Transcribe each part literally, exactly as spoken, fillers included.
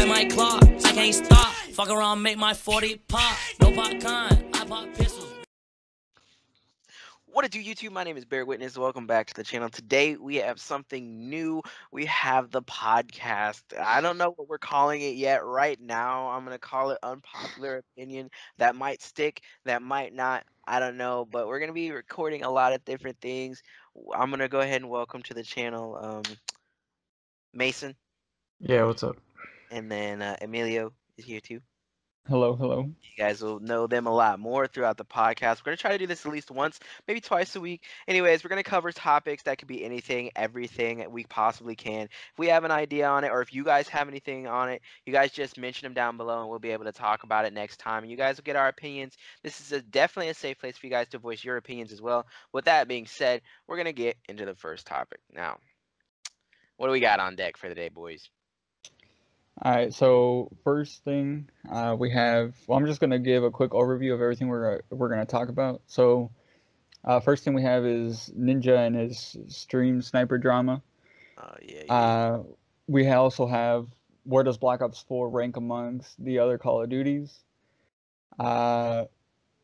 at my clock. I can't stop. Fuck around, make my forty pop. No pop con. I pop pistols. What it do, YouTube? My name is Bear Witness. Welcome back to the channel. Today we have something new. We have the podcast. I don't know what we're calling it yet. Right now, I'm going to call it Unpopular Opinion. That might stick. That might not. I don't know. But we're going to be recording a lot of different things. I'm going to go ahead and welcome to the channel um, Mason. Yeah, what's up? And then uh, Emilio is here too. Hello, hello. You guys will know them a lot more throughout the podcast. We're going to try to do this at least once, maybe twice a week. Anyways, we're going to cover topics that could be anything, everything that we possibly can. If we have an idea on it, or if you guys have anything on it, you guys just mention them down below, and we'll be able to talk about it next time. And you guys will get our opinions. This is a, definitely a safe place for you guys to voice your opinions as well. With that being said, we're going to get into the first topic. Now, what do we got on deck for the day, boys? All right, so first thing uh, we have, well, I'm just going to give a quick overview of everything we're, we're going to talk about. So uh, first thing we have is Ninja and his stream sniper drama. Uh, yeah, yeah. Uh, we also have, where does Black Ops four rank amongst the other Call of Duties? Uh,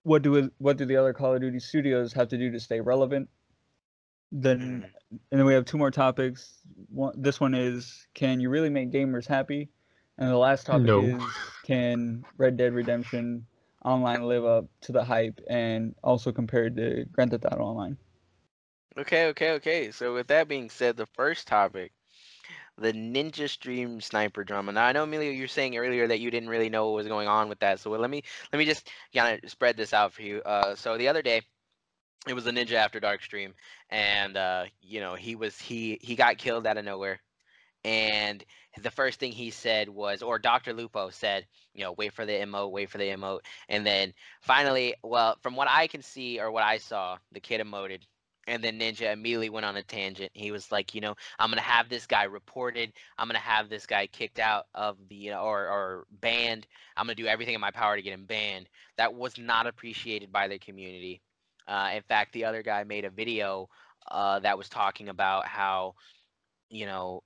what do what do the other Call of Duty studios have to do to stay relevant? Then, and then we have two more topics. One, this one is, can you really make gamers happy? And the last topic no. is, can Red Dead Redemption Online live up to the hype, and also compared to Grand Theft Auto Online? Okay, okay, okay. So with that being said, the first topic, the Ninja stream sniper drama. Now I know, Emilio, you were saying earlier that you didn't really know what was going on with that. So let me let me just kind of spread this out for you. Uh, so the other day, it was a Ninja After Dark stream, and uh, you know, he was he he got killed out of nowhere. And the first thing he said was, or Doctor Lupo said, you know, wait for the emote, wait for the emote. And then finally, well, from what I can see or what I saw, the kid emoted. And then Ninja immediately went on a tangent. He was like, you know, I'm going to have this guy reported. I'm going to have this guy kicked out of the, you know, or, or banned. I'm going to do everything in my power to get him banned. That was not appreciated by the community. Uh, in fact, the other guy made a video uh, that was talking about how, you know,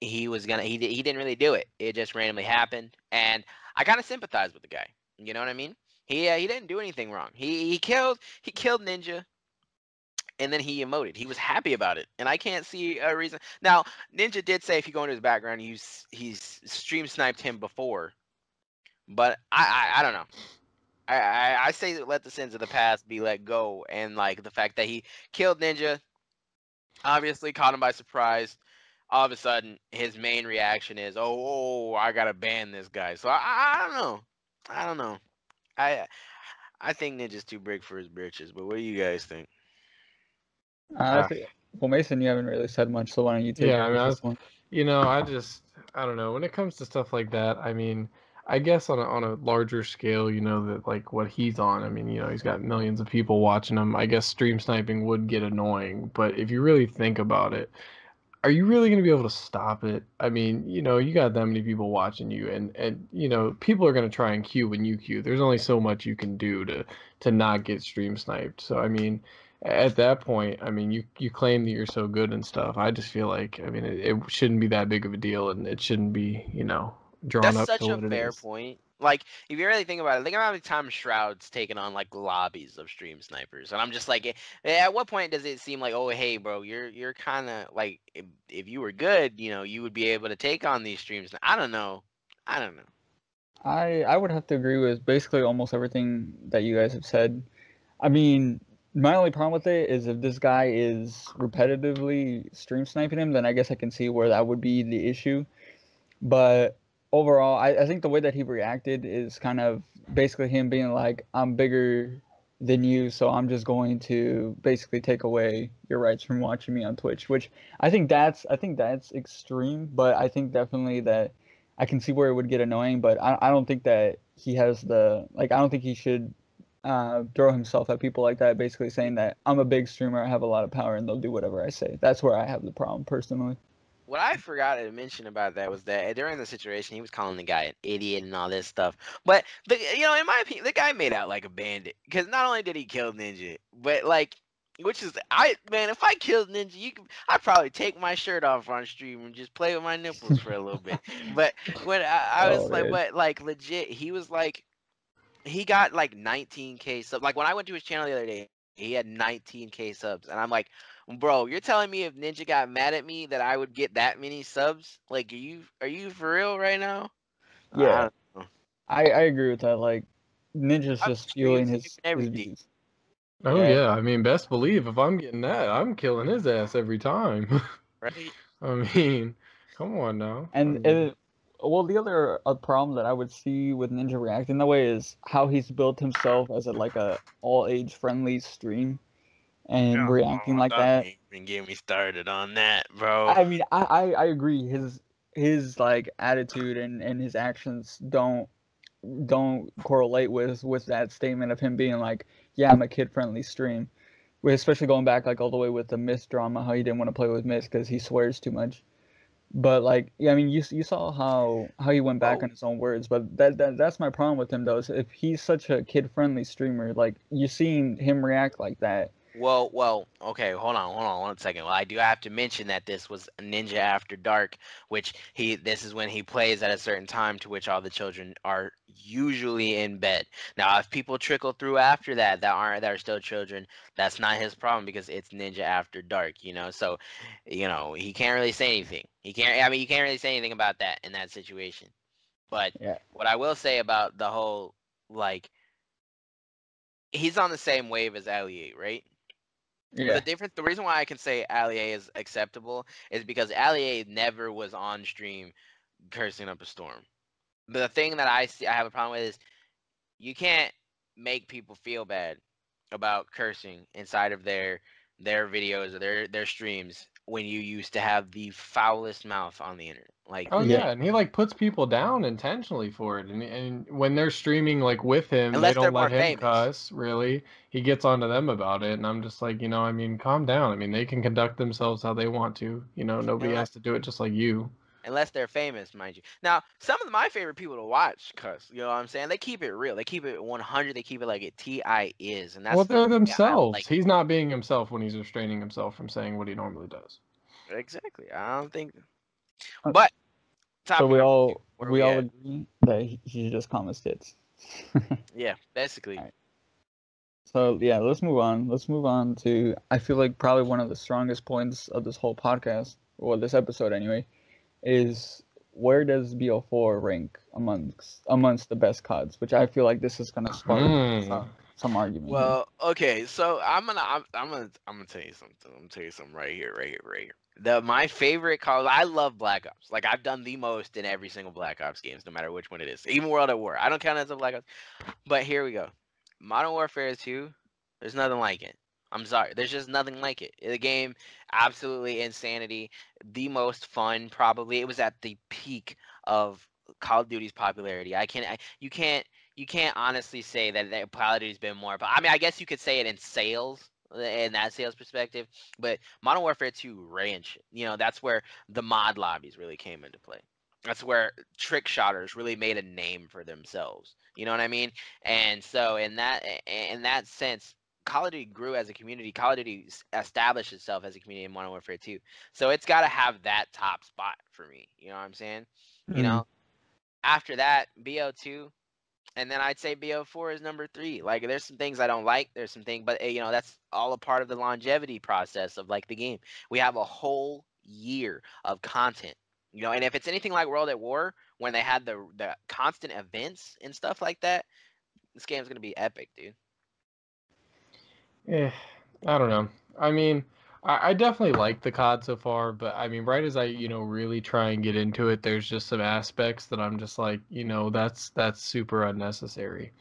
he was gonna he he didn't really do it. It just randomly happened, and I kind of sympathize with the guy. You know what I mean? He uh, he didn't do anything wrong. He he killed he killed Ninja, and then he emoted. He was happy about it, and I can't see a reason. Now, Ninja did say, if you go into his background, he's he's stream sniped him before, but I I, I don't know. I, I, I say that let the sins of the past be let go, and like the fact that he killed Ninja, obviously caught him by surprise. All of a sudden, his main reaction is, "Oh, oh I gotta ban this guy." So I, I don't know, I don't know. I I think Ninja's too big for his britches. But what do you guys think? Uh, uh, I think, well, Mason, you haven't really said much, so why don't you take? Yeah, I mean, I was, one? you know, I just I don't know. When it comes to stuff like that, I mean, I guess on a, on a larger scale, you know, that like what he's on, I mean, you know, he's got millions of people watching him. I guess stream sniping would get annoying, but if you really think about it, are you really going to be able to stop it? I mean, you know, you got that many people watching you, and, and you know, people are going to try and queue when you queue. There's only so much you can do to, to not get stream sniped. So, I mean, at that point, I mean, you, you claim that you're so good and stuff. I just feel like, I mean, it, it shouldn't be that big of a deal, and it shouldn't be, you know, that's such a fair point. Like, if you really think about it, think about the time Shroud's taken on like lobbies of stream snipers, and I'm just like, at what point does it seem like, oh, hey, bro, you're you're kind of like, if, if you were good, you know, you would be able to take on these streams. I don't know, I don't know. I I would have to agree with basically almost everything that you guys have said. I mean, my only problem with it is if this guy is repetitively stream sniping him, then I guess I can see where that would be the issue, but. Overall, I, I think the way that he reacted is kind of basically him being like, I'm bigger than you, so I'm just going to basically take away your rights from watching me on Twitch, which I think that's I think that's extreme, but I think definitely that I can see where it would get annoying, but I, I don't think that he has the, like, I don't think he should uh, throw himself at people like that, basically saying that I'm a big streamer, I have a lot of power, and they'll do whatever I say. That's where I have the problem personally. What I forgot to mention about that was that during the situation, he was calling the guy an idiot and all this stuff. But, the, you know, in my opinion, the guy made out like a bandit. Because not only did he kill Ninja, but, like, Which is, I man, if I killed Ninja, you could, I'd probably take my shirt off on stream and just play with my nipples for a little bit. But when I, I was oh, like, man. But like legit, he was like, he got like nineteen K subs. Like when I went to his channel the other day, he had nineteen K subs, and I'm like, bro, you're telling me if Ninja got mad at me that I would get that many subs? Like, are you are you for real right now? Yeah, I I, I agree with that. Like, Ninja's I'm just fueling his everything. His Oh yeah. yeah, I mean, best believe if I'm getting that, I'm killing his ass every time. Right. I mean, come on now. And I mean, it, well, the other uh, problem that I would see with Ninja reacting that way is how he's built himself as a, like a all age friendly stream, and no, reacting like that. Even get me started on that, bro. I mean, I, I I agree. His his like attitude and and his actions don't don't correlate with with that statement of him being like, yeah, I'm a kid-friendly stream. We're especially going back like all the way with the Myth drama, how he didn't want to play with Myth because he swears too much. But like, yeah, I mean, you you saw how how he went back oh. on his own words. But that, that that's my problem with him though. Is if he's such a kid-friendly streamer, like you're seeing him react like that. Well, well, okay, hold on, hold on one second. Well, I do have to mention that this was Ninja After Dark, which he, this is when he plays at a certain time to which all the children are usually in bed. Now, if people trickle through after that that aren't, that are still children, that's not his problem because it's Ninja After Dark, you know? So, you know, he can't really say anything. He can't, I mean, you can't really say anything about that in that situation. But yeah. What I will say about the whole, like, he's on the same wave as Ali A, right? Yeah. The difference, the reason why I can say Ali A is acceptable is because Ali A never was on stream cursing up a storm. But the thing that I see, I have a problem with is you can't make people feel bad about cursing inside of their their videos or their their streams when you used to have the foulest mouth on the internet. Like, oh yeah, yeah, and he like puts people down intentionally for it, and and when they're streaming like with him, Unless they don't let him famous. cuss. Really, he gets onto them about it, and I'm just like, you know, I mean, calm down. I mean, they can conduct themselves how they want to. You know, nobody unless, has to do it just like you. Unless they're famous, mind you. Now, some of my favorite people to watch cuss. You know what I'm saying? They keep it real. They keep it one hundred. They keep it like it T I is, and that's well, they're the, themselves. Yeah, like, he's not being himself when he's restraining himself from saying what he normally does. Exactly. I don't think. But so we all we, we all at? agree that he should just comment tits. Yeah, basically. Right. So yeah, let's move on. Let's move on to I feel like probably one of the strongest points of this whole podcast, or this episode anyway, is where does B O four rank amongst amongst the best C O Ds? Which I feel like this is gonna spark mm. some, some argument. Well, here. okay, so I'm gonna I'm, I'm gonna I'm gonna tell you something. I'm gonna tell you something right here, right here, right here. The, my favorite call, I love Black Ops. Like, I've done the most in every single Black Ops games, no matter which one it is. Even World at War. I don't count as a Black Ops. But here we go. Modern Warfare two, there's nothing like it. I'm sorry. There's just nothing like it. The game, absolutely insanity. The most fun, probably. It was at the peak of Call of Duty's popularity. I can't, I, you can't, you can't honestly say that, that Call of Duty's been more, I mean, I guess you could say it in sales. In that sales perspective, but Modern Warfare two ran shit. You know, that's where the mod lobbies really came into play. That's where trick shotters really made a name for themselves. You know what I mean? And so in that in that sense, Call of Duty grew as a community. Call of Duty established itself as a community in Modern Warfare two. So it's got to have that top spot for me. You know what I'm saying? Mm-hmm. You know, after that, B O two. And then I'd say B O four is number three. Like, there's some things I don't like. There's some things, but, you know, that's all a part of the longevity process of, like, the game. We have a whole year of content, you know, and if it's anything like World at War, when they had the, the constant events and stuff like that, this game's going to be epic, dude. Eh, I don't know. I mean, I, I definitely like the C O D so far, but, I mean, right as I, you know, really try and get into it, there's just some aspects that I'm just like, you know, that's that's super unnecessary.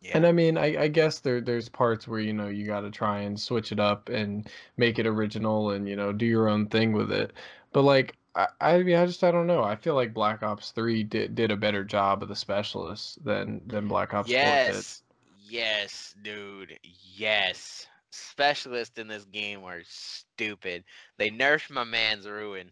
Yeah. And, I mean, I, I guess there there's parts where, you know, you got to try and switch it up and make it original and, you know, do your own thing with it. But, like, I, I mean, I just, I don't know. I feel like Black Ops three did, did a better job of the specialists than, than Black Ops yes. four did. Yes, dude, yes. Specialists in this game are stupid. They nerfed my man's ruin.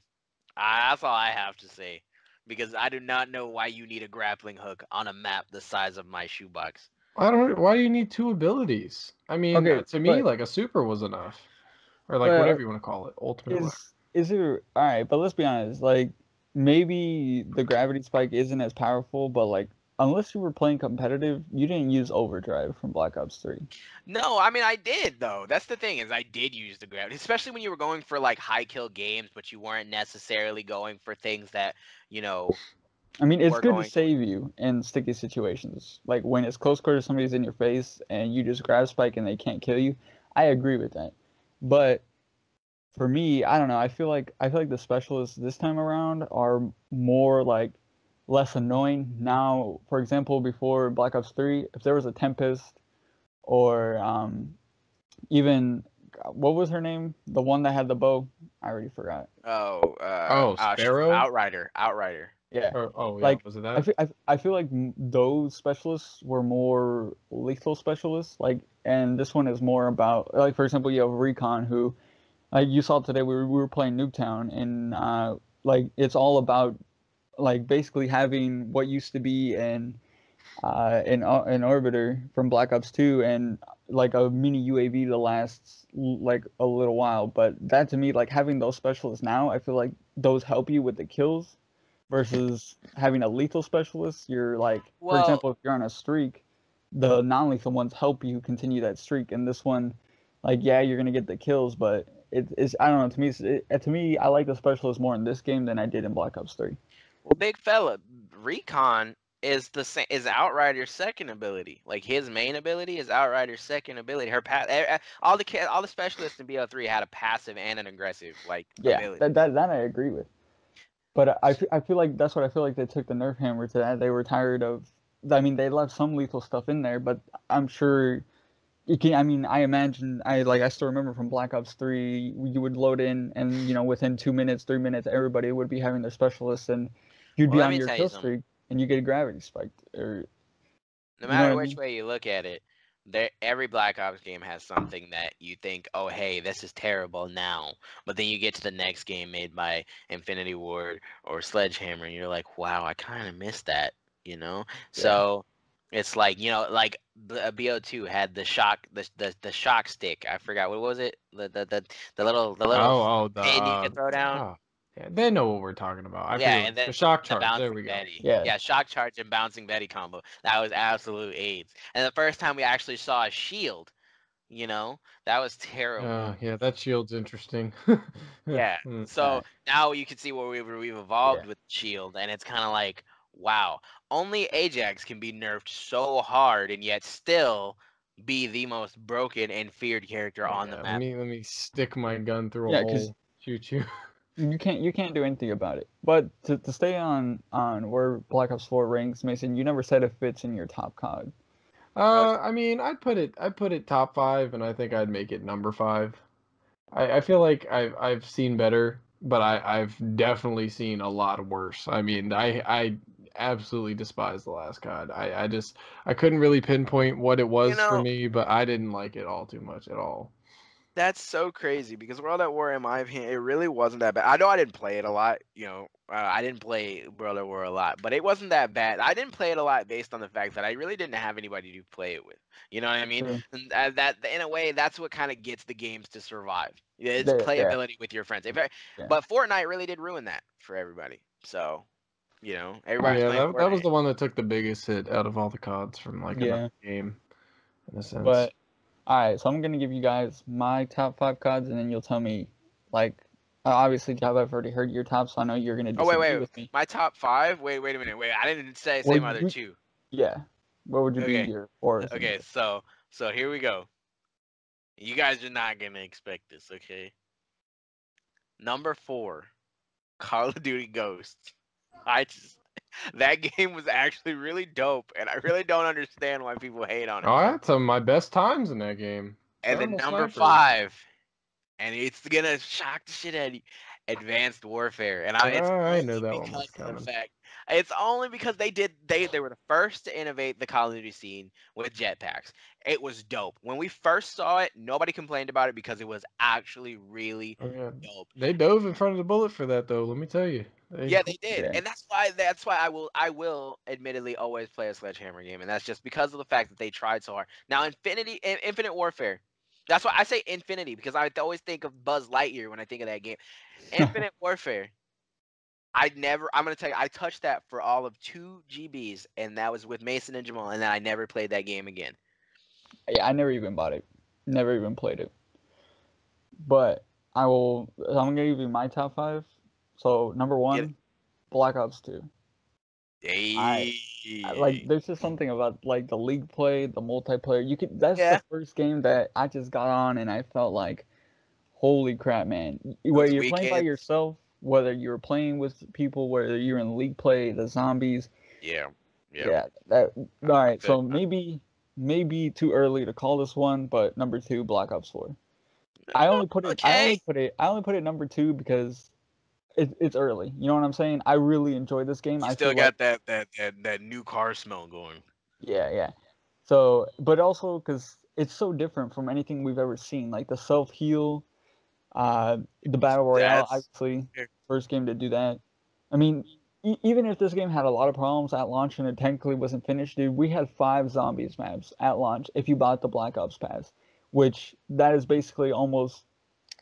I, that's all I have to say, because I do not know why you need a grappling hook on a map the size of my shoebox. I don't. Why do you need two abilities? I mean, okay, to me, but, like a super was enough, or like whatever you want to call it, ultimate. Is, is it all right? But let's be honest. Like maybe the gravity spike isn't as powerful, but like unless you were playing competitive, you didn't use overdrive from Black Ops three. No, I mean I did though. That's the thing is I did use the gravity, especially when you were going for like high kill games, but you weren't necessarily going for things that you know. I mean, it's good to save you in sticky situations. Like when it's close quarters, somebody's in your face, and you just grab spike and they can't kill you. I agree with that. But for me, I don't know. I feel like I feel like the specialists this time around are more like less annoying. Now, for example, before Black Ops three, if there was a Tempest or um, even what was her name? The one that had the bow. I already forgot. Oh, uh, oh, Sparrow? Outrider, Outrider. Yeah. Or, oh, yeah. Like, was it that? I feel, I, I feel like those specialists were more lethal specialists. Like, and this one is more about, like, for example, you have Recon, who, like, you saw today, we were, we were playing Nuketown, and, uh, like, it's all about, like, basically having what used to be an, uh, an, an orbiter from Black Ops two and, like, a mini U A V that lasts, like, a little while. But that, to me, like, having those specialists now, I feel like those help you with the kills. Versus having a lethal specialist, you're like, well, for example, if you're on a streak, the non-lethal ones help you continue that streak. And this one, like, yeah, you're gonna get the kills, but it is, I don't know. To me, it's, it, to me, I like the specialist more in this game than I did in Black Ops three. Well, big fella, Recon is the same, is Outrider's second ability. Like his main ability is Outrider's second ability. Her pa- all the all the specialists in B L three had a passive and an aggressive like yeah, ability. Yeah, that, that that I agree with. But I, I feel like that's what I feel like they took the nerf hammer to that. They were tired of, I mean, they left some lethal stuff in there, but I'm sure you can, I mean, I imagine, I like, I still remember from Black Ops three, you would load in and, you know, within two minutes, three minutes, everybody would be having their specialists and you'd well, be on your kill you streak and you get gravity spiked. Or, no matter you know which I mean? way you look at it, there, every Black Ops game has something that you think, oh, hey, this is terrible now. But then you get to the next game made by Infinity Ward or Sledgehammer, and you're like, wow, I kind of missed that, you know? Yeah. So it's like, you know, like B O two had the shock, the the, the shock stick. I forgot. What was it? The the, the, the little, the little oh, oh, the, pin you could throw down. Oh. Yeah, they know what we're talking about. I yeah, and then the shock charge. The there we go. Betty. Yeah. yeah, shock charge and bouncing Betty combo. That was absolute AIDS. And the first time we actually saw a shield, you know, that was terrible. Uh, yeah, that shield's interesting. yeah. So now you can see where we, we've evolved yeah. with shield, and it's kind of like, wow, only Ajax can be nerfed so hard, and yet still be the most broken and feared character on yeah, the map. Let me let me stick my gun through yeah, a hole. Shoot you. You can't you can't do anything about it. But to to stay on on where Black Ops four ranks, Mason, you never said it fits in your top C O D. Uh, I mean, I'd put it I'd put it top five, and I think I'd make it number five. I, I feel like I've I've seen better, but I I've definitely seen a lot worse. I mean, I I absolutely despise the last C O D. I I just I couldn't really pinpoint what it was you know, for me, but I didn't like it all too much at all. That's so crazy because World at War, in my opinion, it really wasn't that bad. I know I didn't play it a lot, you know, uh, I didn't play World at War a lot, but it wasn't that bad. I didn't play it a lot based on the fact that I really didn't have anybody to play it with. You know what I mean? Mm-hmm. And uh, that, in a way, that's what kind of gets the games to survive. It's yeah, playability yeah. with your friends. If I, yeah. But Fortnite really did ruin that for everybody. So, you know, everybody. Oh, yeah, that, that was the one that took the biggest hit out of all the C O Ds from like yeah. a game, in a sense. But alright, so I'm going to give you guys my top five C O Ds, and then you'll tell me, like, obviously, Job, I've already heard your top, so I know you're going to disagree oh, wait, wait, with me. My top five? Wait, wait a minute. Wait, I didn't say say my other two. Yeah. What would you okay. be your or? Okay, so so here we go. You guys are not going to expect this, okay? Number four, Call of Duty Ghosts. I just... That game was actually really dope, and I really don't understand why people hate on it. Oh, that's some of my best times in that game. And then number five, and it's gonna shock the shit out of you, Advanced Warfare. And I, it's oh, I know that one was coming. Fact, it's only because they did they they were the first to innovate the Call of Duty scene with jetpacks. It was dope. When we first saw it, nobody complained about it because it was actually really oh, yeah. dope. They dove in front of the bullet for that, though. Let me tell you. They, yeah, they did, yeah. and that's why that's why I will I will admittedly always play a Sledgehammer game, and that's just because of the fact that they tried so hard. Now, Infinity, Infinite Warfare. That's why I say Infinity, because I always think of Buzz Lightyear when I think of that game. Infinite Warfare. I never. I'm gonna tell you, I touched that for all of two G Bs, and that was with Mason and Jamal, and then I never played that game again. Yeah, I never even bought it. Never even played it. But I will. I'm gonna give you my top five. So, number one, yeah. Black Ops two. Hey. I, I, like, there's just something about, like, the league play, the multiplayer. You could, That's yeah. the first game that I just got on, and I felt like, holy crap, man. Whether you're weekend. playing by yourself, whether you're playing with people, whether you're in league play, the zombies. Yeah. Yeah. yeah that, all right, so maybe, maybe too early to call this one, but number two, Black Ops four. I only put it, okay. I only put it, I only put it number two because... It, it's early. You know what I'm saying? I really enjoy this game. You I still got like... that, that, that, that new car smell going. Yeah, yeah. So, but also because it's so different from anything we've ever seen. Like the self-heal, uh, the Battle Royale, That's... obviously. First game to do that. I mean, e even if this game had a lot of problems at launch and it technically wasn't finished, dude, we had five zombies maps at launch if you bought the Black Ops Pass, which that is basically almost...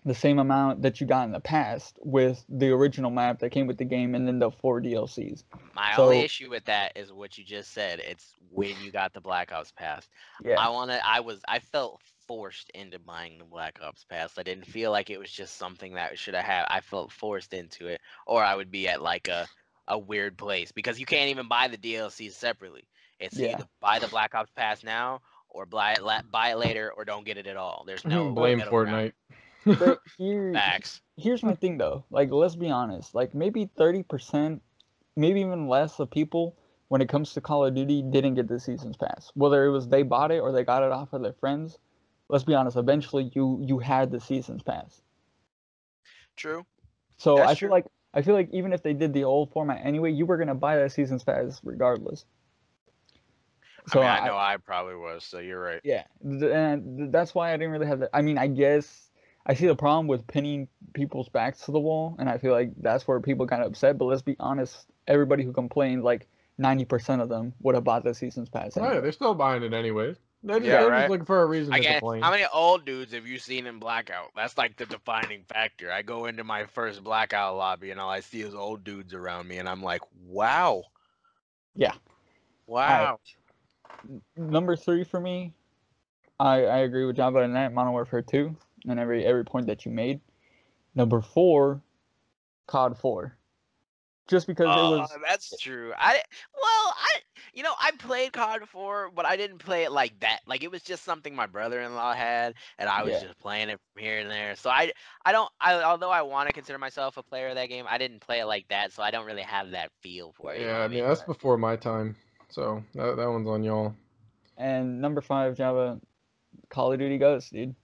the same amount that you got in the past with the original map that came with the game and then the four D L Cs. My so, only issue with that is what you just said. It's when you got the Black Ops Pass. Yeah. I wanna I was I felt forced into buying the Black Ops Pass. I didn't feel like it was just something that should have had I felt forced into it, or I would be at like a, a weird place because you can't even buy the D L Cs separately. It's yeah. either buy the Black Ops Pass now or buy it la buy it later or don't get it at all. There's no blame Fortnite. Around. But here, here's my thing though, like let's be honest, like maybe thirty percent, maybe even less of people when it comes to Call of Duty didn't get the season's pass, whether it was they bought it or they got it off of their friends. Let's be honest, eventually you you had the season's pass. True. So That's I feel true. like I feel like even if they did the old format anyway, you were gonna buy that season's pass regardless. So I, mean, I know I, I probably was, so you're right. Yeah, and that's why I didn't really have that. I mean, I guess I see the problem with pinning people's backs to the wall, and I feel like that's where people got upset. But let's be honest, everybody who complained, like ninety percent of them would have bought the season's pass. Anyway. Right, they're still buying it anyways. They're just, yeah, they're right? just looking for a reason I to guess, complain. How many old dudes have you seen in Blackout? That's like the defining factor. I go into my first Blackout lobby, and all I see is old dudes around me, and I'm like, wow. Yeah. Wow. Right. Number three for me, I, I agree with Java and that, Modern Warfare two. And every every point that you made. Number four, C O D four. Just because oh, it was. That's true. I well, I you know I played C O D four, but I didn't play it like that. Like it was just something my brother-in-law had, and I was yeah. just playing it from here and there. So I I don't. I although I want to consider myself a player of that game, I didn't play it like that, so I don't really have that feel for it. Yeah, I mean yeah, that's but... before my time, so that that one's on y'all. And number five, Java, Call of Duty Ghosts, dude.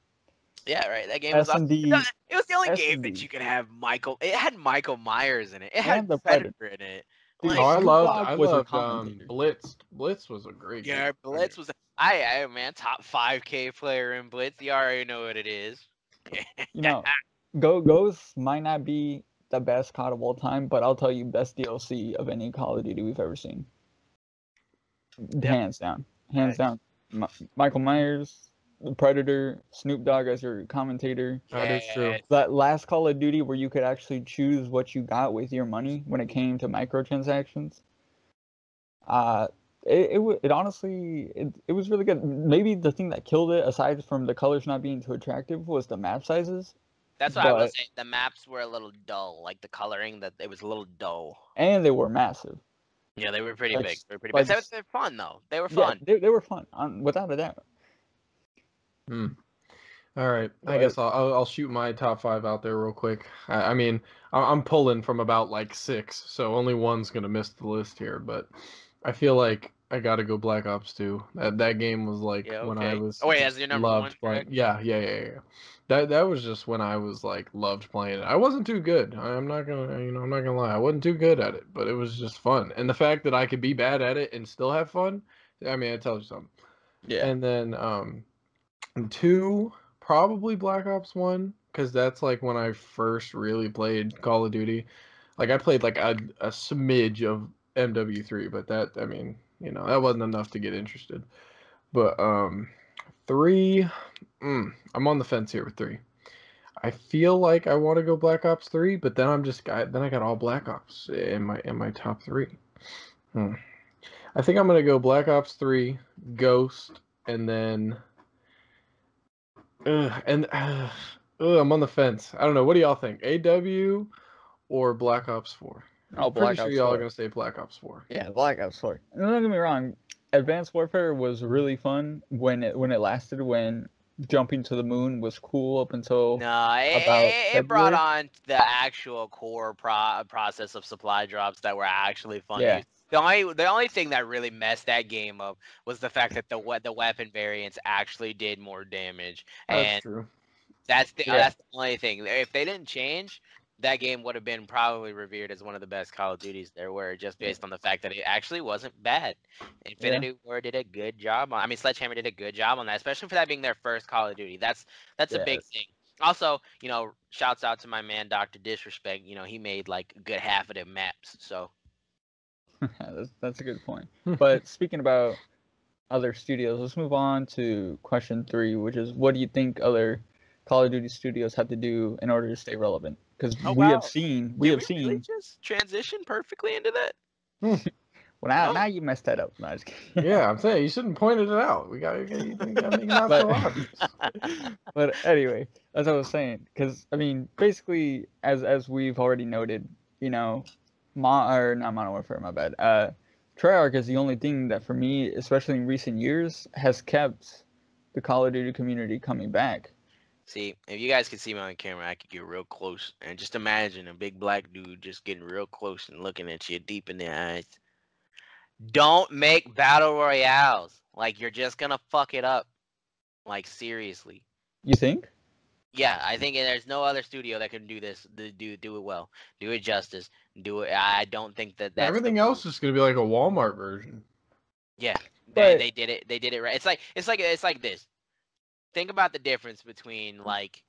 Yeah, right. That game was awesome. It was the only game that you could have Michael. It had Michael Myers in it. It had the Predator in it. Dude, like, oh, I loved, I loved um, Blitz. Blitz was a great game. Yeah, Blitz was. A, I, I man, top five K player in Blitz. You already know what it is. You know, Go Ghosts might not be the best C O D of all time, but I'll tell you, best D L C of any Call of Duty we've ever seen. Hands down, hands down. M Michael Myers. The Predator, Snoop Dogg as your commentator. Yes. That is true. That last Call of Duty where you could actually choose what you got with your money when it came to microtransactions. Uh, it, it, it honestly, it, it was really good. Maybe the thing that killed it, aside from the colors not being too attractive, was the map sizes. That's what but, I was saying. The maps were a little dull. Like the coloring, that it was a little dull. And they were massive. Yeah, they were pretty like, big. They were pretty like, big. But they were fun, though. They were fun. Yeah, they, they were fun, um, without a doubt. Hmm. All right. I guess I'll I'll shoot my top five out there real quick. I, I mean, I'm pulling from about like six, so only one's gonna miss the list here. But I feel like I gotta go Black Ops two. That that game was like yeah, okay. when I was oh wait, as your number loved one. Right? Yeah, yeah, yeah, yeah. That that was just when I was like loved playing it. I wasn't too good. I, I'm not gonna you know I'm not gonna lie. I wasn't too good at it, but it was just fun. And the fact that I could be bad at it and still have fun, I mean, it tells you something. Yeah. And then um. Two, probably Black Ops one, because that's like when I first really played Call of Duty. Like I played like a, a smidge of M W three, but that, I mean, you know, that wasn't enough to get interested. But um, three, mm, I'm on the fence here with three. I feel like I want to go Black Ops three, but then I'm just I, then I got all Black Ops in my in my top three. Hmm. I think I'm gonna go Black Ops three, Ghost, and then uh, and uh, uh, I'm on the fence. I don't know. What do y'all think? A W or Black Ops four? I'm oh, Black Ops sure y'all four. Are gonna say Black Ops four. Yeah, Black Ops four. And don't get me wrong. Advanced Warfare was really fun when it when it lasted when. Jumping to the moon was cool up until no, it, about it, it brought on the actual core pro process of supply drops that were actually fun. Yeah. The only the only thing that really messed that game up was the fact that the we the weapon variants actually did more damage. That's and true. That's the yeah. that's the only thing. If they didn't change, that game would have been probably revered as one of the best Call of Duties there were, just based on the fact that it actually wasn't bad. Infinity yeah. Ward did a good job. On, I mean, Sledgehammer did a good job on that, especially for that being their first Call of Duty. That's that's yes. a big thing. Also, you know, shouts out to my man, Doctor Disrespect. You know, he made, like, a good half of the maps, so. that's, that's a good point. But speaking about other studios, let's move on to question three, which is, what do you think other Call of Duty studios have to do in order to stay relevant? Because oh, we wow. have seen, we Did have we seen. Really just transition perfectly into that. well, now, no. now you messed that up. No, I was kidding. Yeah, I'm saying you shouldn't point it out. We got to make it out so obvious. But anyway, as I was saying, because I mean, basically, as as we've already noted, you know, Mo or not Modern Warfare, my bad. Uh, Treyarch is the only thing that, for me, especially in recent years, has kept the Call of Duty community coming back. See, if you guys could see me on camera, I could get real close. And just imagine a big black dude just getting real close and looking at you deep in the eyes. Don't make battle royales. Like, you're just going to fuck it up. Like, seriously. You think? Yeah, I think there's no other studio that can do this, do, do it well. Do it justice. Do it. I don't think that that's... Everything else is going to be like a Walmart version. Yeah, but... they, they did it. They did it right. It's like, it's like, it's like this. Think about the difference between like,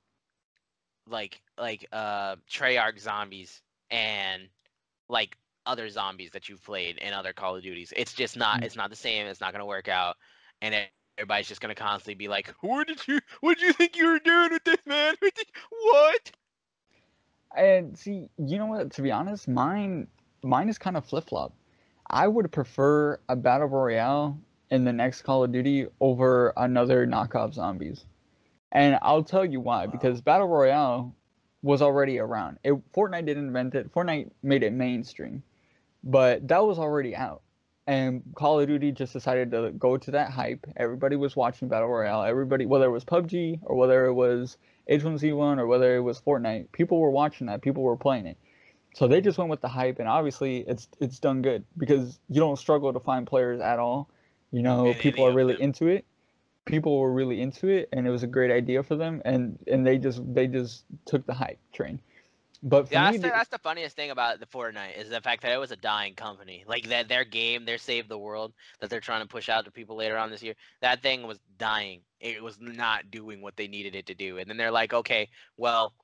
like, like, uh, Treyarch zombies and like other zombies that you've played in other Call of Duties. It's just not, it's not the same. It's not gonna work out, and everybody's just gonna constantly be like, "What did you, what did you think you were doing with this, man? What?" And see, you know what? To be honest, mine, mine is kind of flip flop. I would prefer a battle royale in the next Call of Duty over another knockoff zombies. And I'll tell you why. Wow. Because Battle Royale was already around. It, Fortnite didn't invent it. Fortnite made it mainstream. But that was already out. And Call of Duty just decided to go to that hype. Everybody was watching Battle Royale. Everybody, whether it was P U B G or whether it was H one Z one or whether it was Fortnite, people were watching that. People were playing it. So they just went with the hype. And obviously, it's it's done good. Because you don't struggle to find players at all. You know, people are really into it. People were really into it, and it was a great idea for them, and and they just they just took the hype train. But for yeah, me, that's, the, that's the funniest thing about the Fortnite is the fact that it was a dying company. Like that, their game, their Save the World that they're trying to push out to people later on this year. That thing was dying. It was not doing what they needed it to do. And then they're like, okay, well,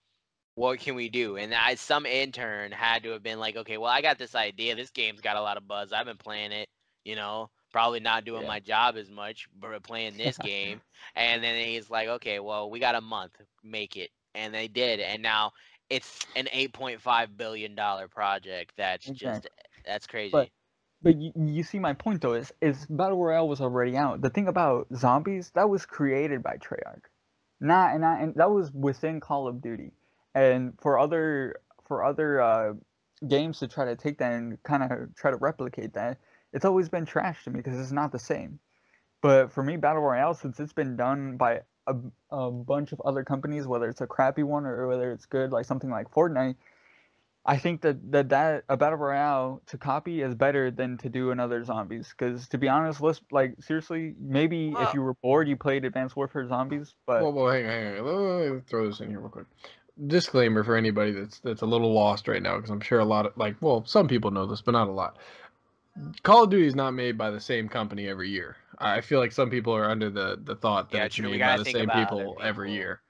what can we do? And I, some intern had to have been like, okay, well, I got this idea. This game's got a lot of buzz. I've been playing it, you know. Probably not doing yeah. my job as much, but playing this game. And then he's like, okay, well, we got a month. Make it. And they did. And now it's an eight point five billion dollar project. That's okay. just – that's crazy. But, but you, you see my point, though, is, is Battle Royale was already out. The thing about zombies, that was created by Treyarch. Not, and, I, and that was within Call of Duty. And for other, for other uh, games to try to take that and kind of try to replicate that, it's always been trash to me because it's not the same. But for me, Battle Royale, since it's been done by a, a bunch of other companies, whether it's a crappy one or whether it's good, like something like Fortnite, I think that, that, that a Battle Royale to copy is better than to do another Zombies. Because to be honest, let's, like, seriously, maybe well, if you were bored, you played Advanced Warfare Zombies. But... Well, well hang on, hang on. Let me throw this in here real quick. Disclaimer for anybody that's, that's a little lost right now, because I'm sure a lot of, like, well, some people know this, but not a lot. Call of Duty is not made by the same company every year. I feel like some people are under the, the thought that yeah, it's true. made by the same people, people every year.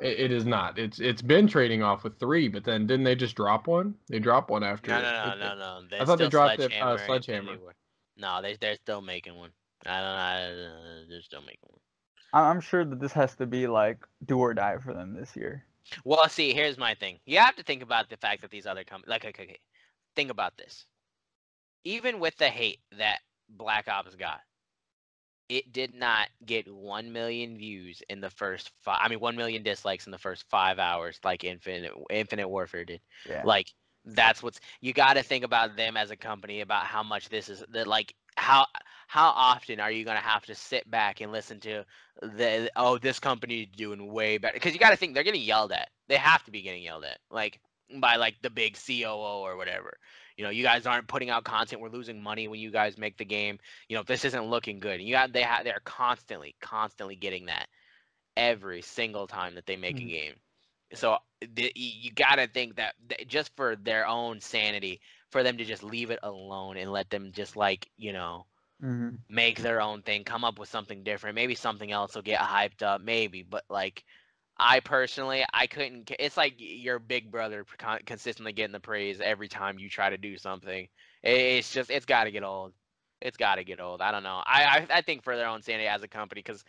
It, it is not. It's it's been trading off with three, but then didn't they just drop one? They dropped one after. No, no, no, it, no, no. no. I thought they dropped the uh, Sledgehammer. No, they they're still making one. I don't know. They're still making one. I'm sure that this has to be like do or die for them this year. Well, see, here's my thing. You have to think about the fact that these other companies, like, okay, okay, think about this. Even with the hate that Black Ops got, it did not get one million views in the first five. I mean, one million dislikes in the first five hours, like Infinite Infinite Warfare did. Yeah. Like, that's what's you got to think about them as a company about how much this is that like. How how often are you gonna have to sit back and listen to the oh this company is doing way better, because you got to think they're getting yelled at. They have to be getting yelled at, like by like the big C O O or whatever. You know, you guys aren't putting out content. We're losing money when you guys make the game. You know, this isn't looking good. And you got they have they're constantly constantly getting that every single time that they make mm-hmm. a game. So the, you got to think that just for their own sanity, for them to just leave it alone and let them just like, you know, mm-hmm. make their own thing, come up with something different. Maybe something else will get hyped up, maybe. But like, I personally, I couldn't. It's like your big brother consistently getting the praise every time you try to do something. It's just, it's got to get old. It's got to get old. I don't know. I, I I think for their own sanity as a company, because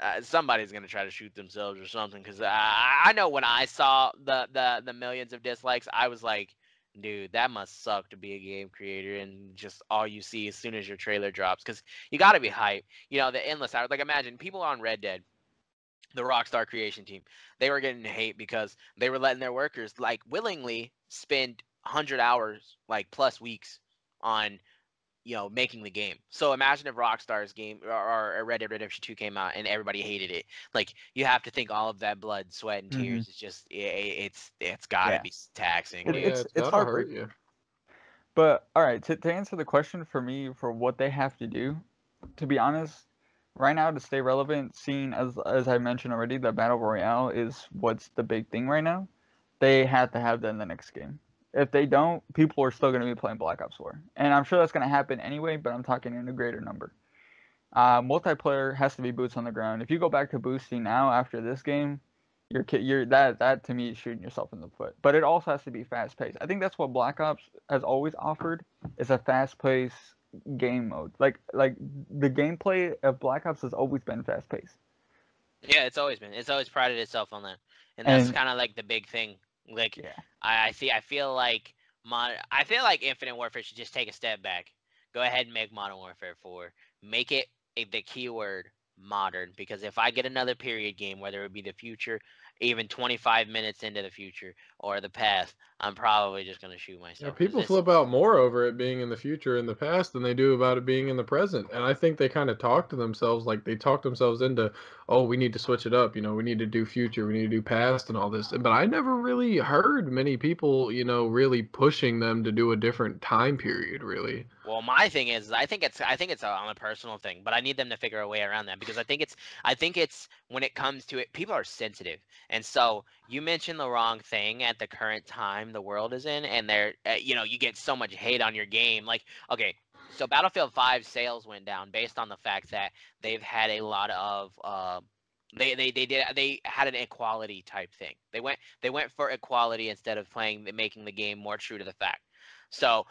uh, somebody's gonna try to shoot themselves or something. Because I I know when I saw the the the millions of dislikes, I was like, dude, that must suck to be a game creator and just all you see as soon as your trailer drops, because you got to be hype. You know, the endless hours. Like, imagine people on Red Dead, the Rockstar creation team, they were getting hate because they were letting their workers like willingly spend one hundred hours, like plus weeks on, you know, making the game. So imagine if Rockstar's game or, or Red Dead Redemption two came out and everybody hated it. Like, you have to think all of that blood, sweat, and tears mm-hmm. is just it, it's it's gotta yeah. be taxing. It, it's it's, it's hard for you. But all right, to, to answer the question for me for what they have to do, to be honest, right now to stay relevant, seeing as as I mentioned already, the Battle Royale is what's the big thing right now. They have to have that in the next game. If they don't, people are still going to be playing Black Ops four. And I'm sure that's going to happen anyway, but I'm talking in a greater number. Uh, multiplayer has to be boots on the ground. If you go back to boosting now after this game, you're, you're that, that to me is shooting yourself in the foot. But it also has to be fast-paced. I think that's what Black Ops has always offered, is a fast-paced game mode. Like, like the gameplay of Black Ops has always been fast-paced. Yeah, it's always been. It's always prided itself on that. And that's kind of like the big thing. Like, yeah. I, I see, I feel like mod, I feel like Infinite Warfare should just take a step back. Go ahead and make Modern Warfare four. Make it a, the keyword modern, because if I get another period game, whether it be the future, even twenty-five minutes into the future or the past, I'm probably just going to shoot myself. Yeah, people flip out more over it being in the future and the past than they do about it being in the present. And I think they kind of talk to themselves, like they talk themselves into, oh, we need to switch it up. You know, we need to do future, we need to do past and all this. But I never really heard many people, you know, really pushing them to do a different time period, really. Well, my thing is, I think it's, I think it's on a personal thing, but I need them to figure a way around that, because I think it's, I think it's when it comes to it, people are sensitive. And so you mention the wrong thing at the current time the world is in, and they're, you know, you get so much hate on your game. Like, okay, so Battlefield five sales went down based on the fact that they've had a lot of, uh, they, they, they did, they had an equality type thing. They went, they went for equality instead of playing, making the game more true to the fact. So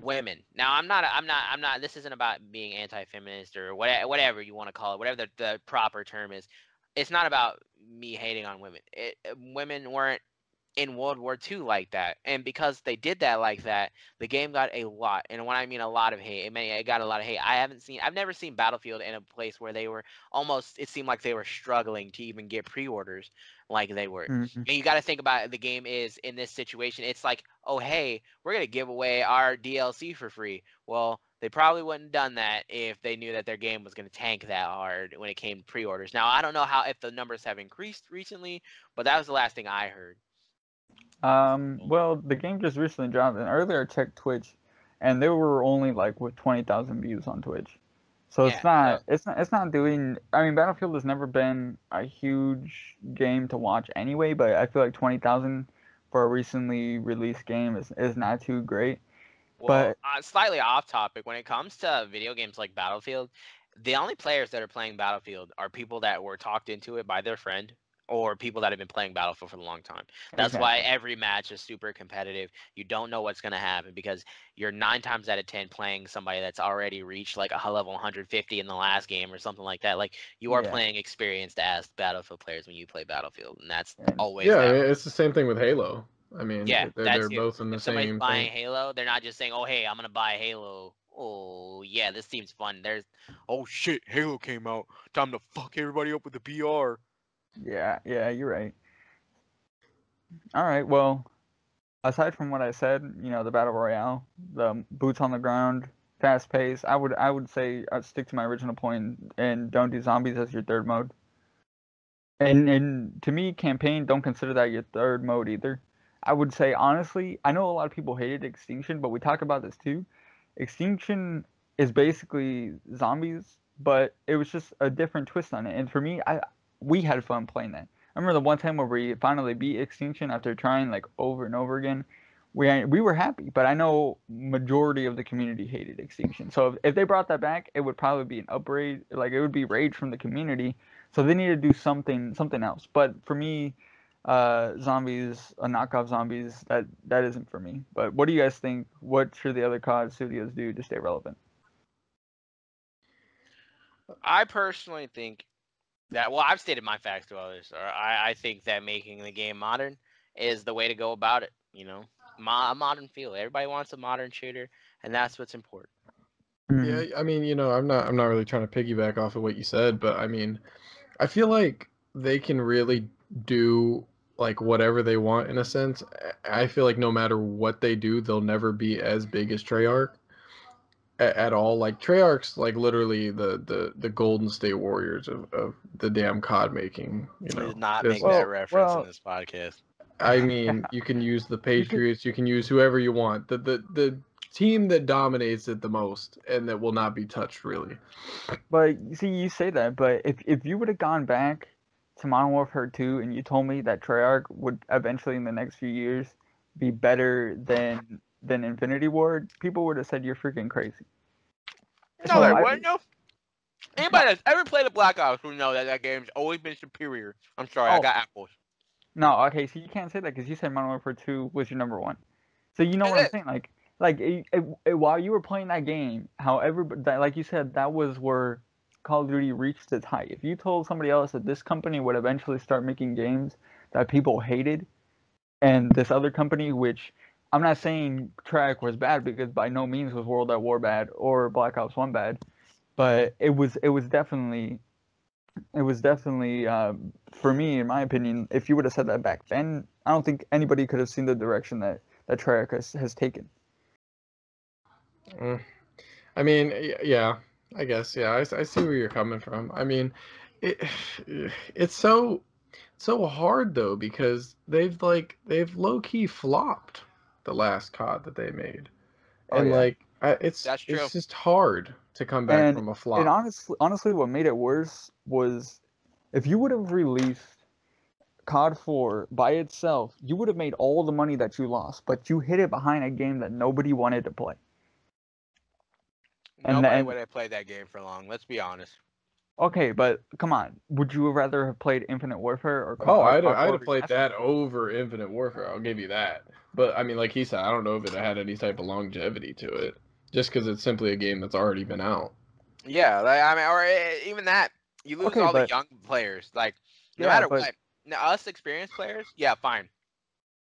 women. Now, I'm not, I'm not, I'm not, this isn't about being anti-feminist or whatever, whatever you want to call it, whatever the, the proper term is. It's not about me hating on women. It, women weren't in World War Two like that. And because they did that like that, the game got a lot. And when I mean a lot of hate, it, may, it got a lot of hate. I haven't seen – I've never seen Battlefield in a place where they were almost – it seemed like they were struggling to even get pre-orders like they were. Mm-hmm. And you got to think about it, the game is in this situation. It's like, oh, hey, we're going to give away our D L C for free. Well – they probably wouldn't have done that if they knew that their game was going to tank that hard when it came to pre-orders. Now, I don't know how if the numbers have increased recently, but that was the last thing I heard. Um, well, the game just recently dropped, and earlier I checked Twitch, and they were only like with twenty thousand views on Twitch. So yeah, it's not, yeah. it's not, it's not doing. I mean, Battlefield has never been a huge game to watch anyway, but I feel like twenty thousand for a recently released game is is not too great. Well, but uh, slightly off topic, when it comes to video games like Battlefield, the only players that are playing Battlefield are people that were talked into it by their friend or people that have been playing Battlefield for a long time. That's exactly. why every match is super competitive. You don't know what's going to happen because you're nine times out of ten playing somebody that's already reached like a level one hundred fifty in the last game or something like that. Like you are yeah. playing experienced ass Battlefield players when you play Battlefield, and that's yeah. always yeah. That. It's the same thing with Halo. I mean, yeah, they're, they're both in the same thing. If somebody's buying Halo, they're not just saying, "Oh, hey, I'm gonna buy Halo." Oh yeah, this seems fun. There's, oh shit, Halo came out. Time to fuck everybody up with the P R. Yeah, yeah, you're right. All right, well, aside from what I said, you know, the battle royale, the boots on the ground, fast pace. I would, I would say, I'd stick to my original point and don't do zombies as your third mode. And and to me, campaign, don't consider that your third mode either. I would say honestly, I know a lot of people hated Extinction, but we talk about this too. Extinction is basically zombies, but it was just a different twist on it. And for me, I we had fun playing that. I remember the one time where we finally beat Extinction after trying like over and over again. We we were happy, but I know majority of the community hated Extinction. So if, if they brought that back, it would probably be an upgrade. Like it would be rage from the community. So they need to do something something else. But for me, uh zombies, a uh, knockoff zombies, that that isn't for me. But what do you guys think? What should the other C O D studios do to stay relevant? I personally think that, well, I've stated my facts to others. Or I, I think that making the game modern is the way to go about it. You know, Mo- a modern feel. Everybody wants a modern shooter, and that's what's important. Mm-hmm. Yeah, I mean, you know, I'm not I'm not really trying to piggyback off of what you said, but I mean, I feel like they can really do like whatever they want in a sense. I feel like no matter what they do, they'll never be as big as Treyarch a- at all. Like Treyarch's like literally the, the, the Golden State Warriors of, of the damn C O D making. You know, did not make that well, reference well, in this podcast. I mean, you can use the Patriots, you can use whoever you want. The the the team that dominates it the most and that will not be touched really. But see, you say that, but if if you would have gone back to Modern Warfare two, and you told me that Treyarch would eventually, in the next few years, be better than than Infinity Ward, people would have said you're freaking crazy. No, so they wouldn't. No. Anybody that's ever played a Black Ops will know that that game's always been superior. I'm sorry, oh. I got apples. No, okay, so you can't say that because you said Modern Warfare two was your number one. So you know it what is. I'm saying? Like, like it, it, it, while you were playing that game, however, that, like you said, that was where Call of Duty reached its height. If you told somebody else that this company would eventually start making games that people hated, and this other company, which I'm not saying Treyarch was bad, because by no means was World at War bad or Black Ops one bad, but it was it was definitely it was definitely uh, for me, in my opinion, if you would have said that back then, I don't think anybody could have seen the direction that that Treyarch has, has taken. Mm. I mean, yeah. I guess, yeah, I, I see where you're coming from. I mean, it it's so so hard though, because they've like they've low key flopped the last C O D that they made, oh, and yeah. like I, it's That's true. It's just hard to come back and, from a flop. And honestly, honestly, what made it worse was if you would have released C O D four by itself, you would have made all the money that you lost, but you hid it behind a game that nobody wanted to play. And Nobody then, would have played that game for long. Let's be honest. Okay, but come on. Would you rather have played Infinite Warfare or? Oh, I'd have, I'd have played that over Infinite Warfare. I'll give you that. But I mean, like he said, I don't know if it had any type of longevity to it, just because it's simply a game that's already been out. Yeah, like, I mean, or even that you lose okay, all but, the young players. Like no yeah, matter but, what, now, us experienced players, yeah, fine.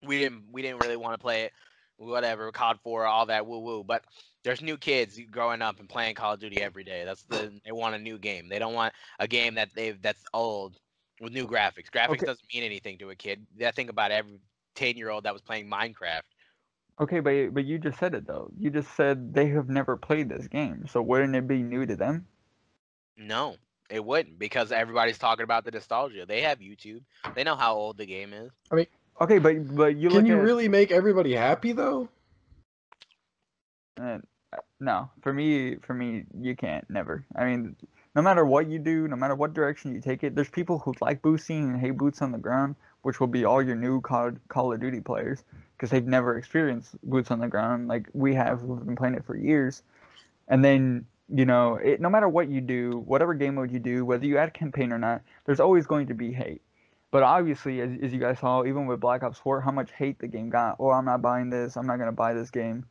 We didn't we didn't really want to play it. Whatever, C O D four, all that woo woo, but there's new kids growing up and playing Call of Duty every day. That's the they want a new game. They don't want a game that they've that's old with new graphics. Graphics okay. doesn't mean anything to a kid. I think about every ten-year-old that was playing Minecraft. Okay, but but you just said it though. You just said they have never played this game, so wouldn't it be new to them? No, it wouldn't, because everybody's talking about the nostalgia. They have YouTube. They know how old the game is. I mean. Okay, but but you look Can you at, really make everybody happy though? Uh, no, for me, for me, you can't. Never. I mean, no matter what you do, no matter what direction you take it, there's people who like boosting and hate boots on the ground, which will be all your new Call, Call of Duty players, because they've never experienced boots on the ground like we have. We've been playing it for years, and then you know, it, no matter what you do, whatever game mode you do, whether you add campaign or not, there's always going to be hate. But obviously, as, as you guys saw, even with Black Ops four, how much hate the game got. Oh, I'm not buying this. I'm not going to buy this game.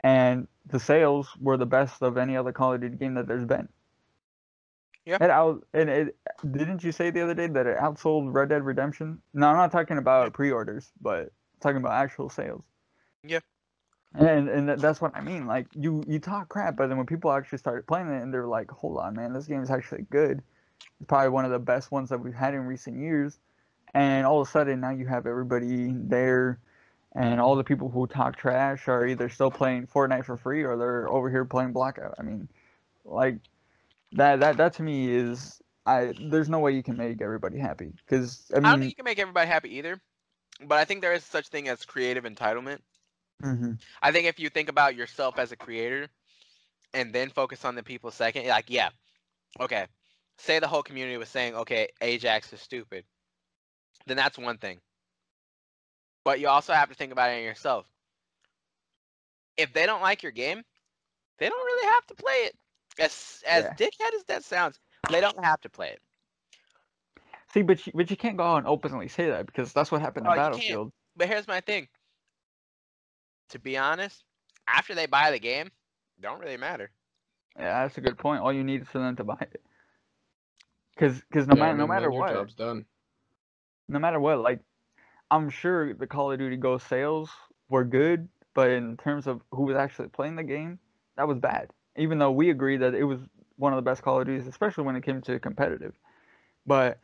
And the sales were the best of any other Call of Duty game that there's been. Yeah. And, out, and it, didn't you say the other day that it outsold Red Dead Redemption? No, I'm not talking about pre-orders, but I'm talking about actual sales. Yeah. And and that's what I mean. Like, you, you talk crap, but then when people actually started playing it and they're like, hold on, man, this game is actually good. It's probably one of the best ones that we've had in recent years. And all of a sudden, now you have everybody there, and all the people who talk trash are either still playing Fortnite for free or they're over here playing Blackout. I mean, like, that that, that to me is, I there's no way you can make everybody happy. 'Cause, I mean, I don't think you can make everybody happy either, but I think there is such thing as creative entitlement. Mm-hmm. I think if you think about yourself as a creator and then focus on the people second, like, yeah, okay, say the whole community was saying, okay, Ajax is stupid, then that's one thing. But you also have to think about it yourself. If they don't like your game, they don't really have to play it. As as yeah. dickhead as that sounds, they don't have to play it. See, but you, but you can't go out and openly say that, because that's what happened oh, in Battlefield. But here's my thing. To be honest, after they buy the game, it don't really matter. Yeah, that's a good point. All you need is for them to buy it. Because because no yeah, matter I mean, no matter what, your job's done. No matter what, like, I'm sure the Call of Duty Ghost sales were good, but in terms of who was actually playing the game, that was bad. Even though we agreed that it was one of the best Call of Duties, especially when it came to competitive. But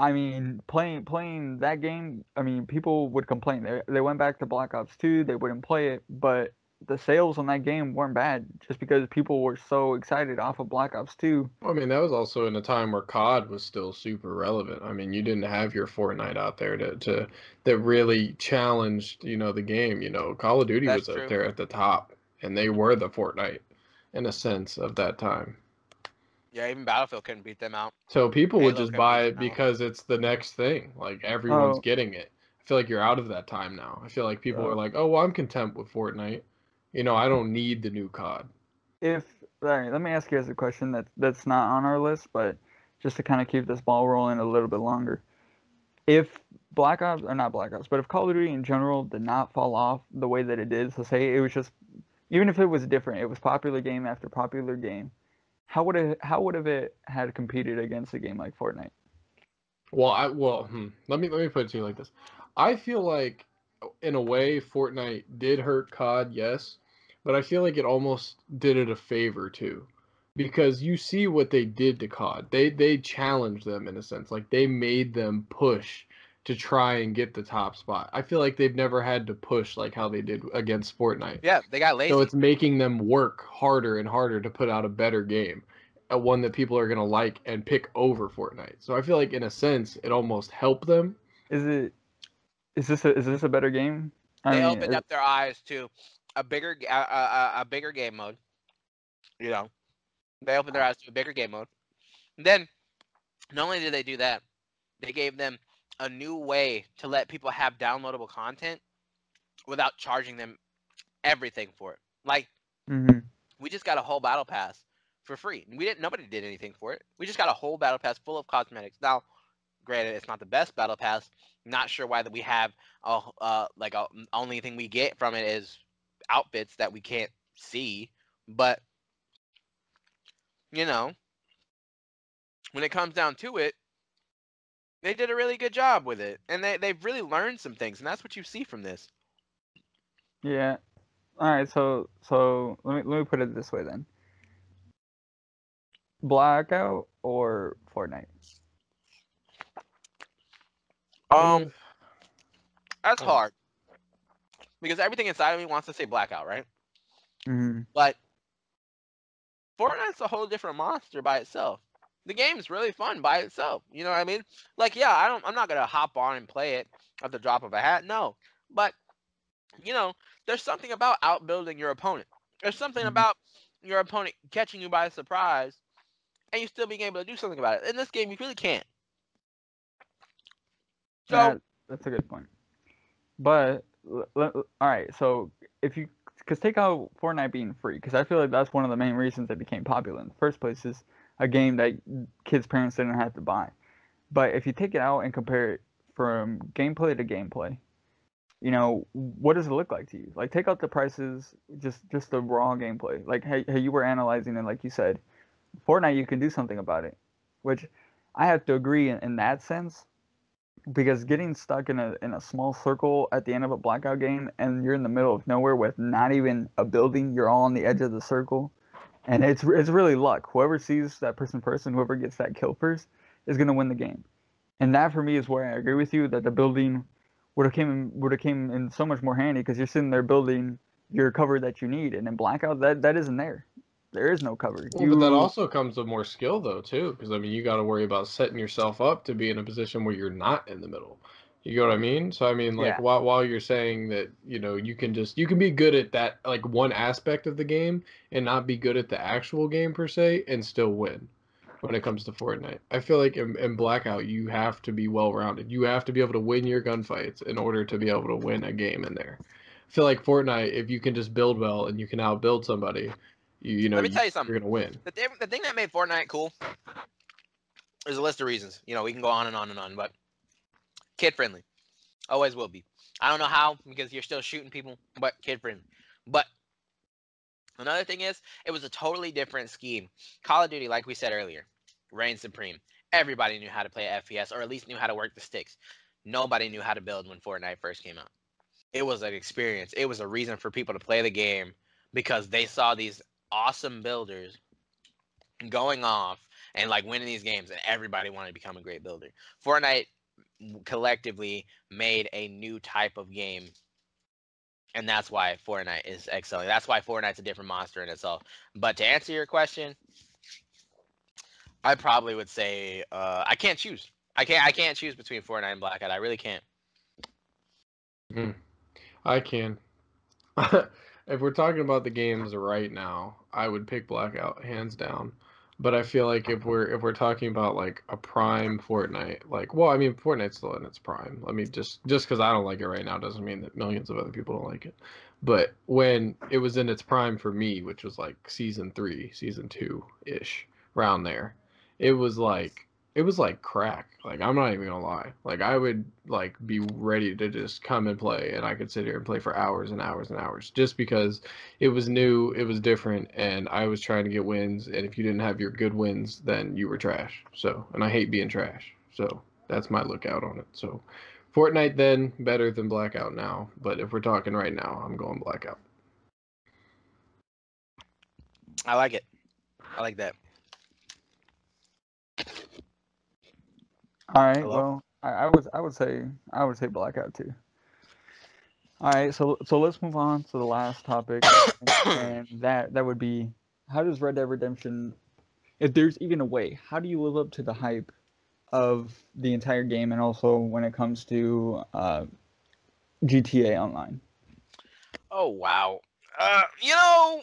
I mean, playing playing that game, I mean, people would complain. They they went back to Black Ops two, they wouldn't play it, but the sales on that game weren't bad just because people were so excited off of Black Ops two. Well, I mean, that was also in a time where C O D was still super relevant. I mean, you didn't have your Fortnite out there to, to that really challenged, you know, the game. You know, Call of Duty That's was true. Up there at the top, and they were the Fortnite in a sense of that time. Yeah, even Battlefield couldn't beat them out. So people Halo would just buy it because it's the next thing. Like, everyone's oh. getting it. I feel like you're out of that time now. I feel like people yeah. are like, oh, well, I'm content with Fortnite. You know, I don't need the new C O D. If, all right, let me ask you guys a question that, that's not on our list, but just to kind of keep this ball rolling a little bit longer. If Black Ops, or not Black Ops, but if Call of Duty in general did not fall off the way that it did, so say it was just, even if it was different, it was popular game after popular game, How would it? How would have it had competed against a game like Fortnite? Well, I well, hmm. let me let me put it to you like this. I feel like, in a way, Fortnite did hurt C O D, yes, but I feel like it almost did it a favor too, because you see what they did to C O D. They they challenged them in a sense, like they made them push to try and get the top spot. I feel like they've never had to push like how they did against Fortnite. Yeah, they got lazy. So it's making them work harder and harder to put out a better game, a one that people are gonna like and pick over Fortnite. So I feel like in a sense it almost helped them. Is it? Is this a, is this a better game? I they mean, opened up their eyes to a bigger a, a, a bigger game mode. You know, they opened their eyes to a bigger game mode. And then, not only did they do that, they gave them a new way to let people have downloadable content without charging them everything for it. Like, mm-hmm. we just got a whole battle pass for free. We didn't. Nobody did anything for it. We just got a whole battle pass full of cosmetics. Now, granted, it's not the best battle pass. Not sure why that we have. A, uh, like, a, only thing we get from it is outfits that we can't see. But you know, when it comes down to it, they did a really good job with it, and they, they've really learned some things, and that's what you see from this. Yeah. All right, so so let me, let me put it this way then. Blackout or Fortnite? Um, that's hard, because everything inside of me wants to say Blackout, right? Mm-hmm. But Fortnite's a whole different monster by itself. The game's really fun by itself. You know what I mean? Like, yeah, I don't, I'm not going to hop on and play it at the drop of a hat. No. But, you know, there's something about outbuilding your opponent. There's something mm-hmm. about your opponent catching you by surprise and you still being able to do something about it. In this game, you really can't. So yeah, that's a good point. But, l- l- all right, so if you – because take out Fortnite being free, because I feel like that's one of the main reasons it became popular in the first place is – a game that kids' parents didn't have to buy. But if you take it out and compare it from gameplay to gameplay. You know, what does it look like to you? Like, take out the prices, just just the raw gameplay. Like, hey, hey, you were analyzing it, like you said. Fortnite, you can do something about it, which I have to agree in, in that sense, because getting stuck in a in a small circle at the end of a Blackout game and you're in the middle of nowhere with not even a building, you're all on the edge of the circle, and it's it's really luck. Whoever sees that person first and whoever gets that kill first is going to win the game. And that, for me, is where I agree with you, that the building would have came would have came in so much more handy, because you're sitting there building your cover that you need, and in Blackout that that isn't there. There is no cover. Well, you... But that also comes with more skill though too, because I mean you got to worry about setting yourself up to be in a position where you're not in the middle. You know what I mean? So I mean, like, yeah. while while you're saying that, you know, you can just you can be good at that, like, one aspect of the game and not be good at the actual game per se, and still win. When it comes to Fortnite, I feel like in, in Blackout, you have to be well-rounded. You have to be able to win your gunfights in order to be able to win a game in there. I feel like Fortnite, if you can just build well and you can outbuild somebody, you, you know, Let me tell you something. You're going to win. The, th the thing that made Fortnite cool, there's a list of reasons. You know, we can go on and on and on, but kid-friendly. Always will be. I don't know how, because you're still shooting people, but kid-friendly. But another thing is, it was a totally different scheme. Call of Duty, like we said earlier, reigned supreme. Everybody knew how to play F P S, or at least knew how to work the sticks. Nobody knew how to build when Fortnite first came out. It was an experience. It was a reason for people to play the game, because they saw these awesome builders going off and, like, winning these games, and everybody wanted to become a great builder. Fortnite collectively made a new type of game. And that's why Fortnite is excelling. That's why Fortnite's a different monster in itself. But to answer your question, I probably would say uh, I can't choose. I can't. I can't choose between Fortnite and Blackout. I really can't. Mm. I can. If we're talking about the games right now, I would pick Blackout hands down. But I feel like if we're if we're talking about, like, a prime Fortnite, like, well, I mean, Fortnite's still in its prime. Let me just just because I don't like it right now doesn't mean that millions of other people don't like it. But when it was in its prime for me, which was like season three, season two ish, around there, it was like it was like crack. Like, I'm not even gonna lie. Like, I would, like, be ready to just come and play, and I could sit here and play for hours and hours and hours, just because it was new, it was different, and I was trying to get wins, and if you didn't have your good wins, then you were trash. So, and I hate being trash. So that's my lookout on it. So Fortnite then, better than Blackout now. But if we're talking right now, I'm going Blackout. I like it. I like that. All right. Hello? Well, I, I would I would say I would say Blackout too. All right. So so let's move on to the last topic, and that that would be, how does Red Dead Redemption, if there's even a way, how do you live up to the hype of the entire game, and also when it comes to uh, G T A Online? Oh wow. Uh, you know.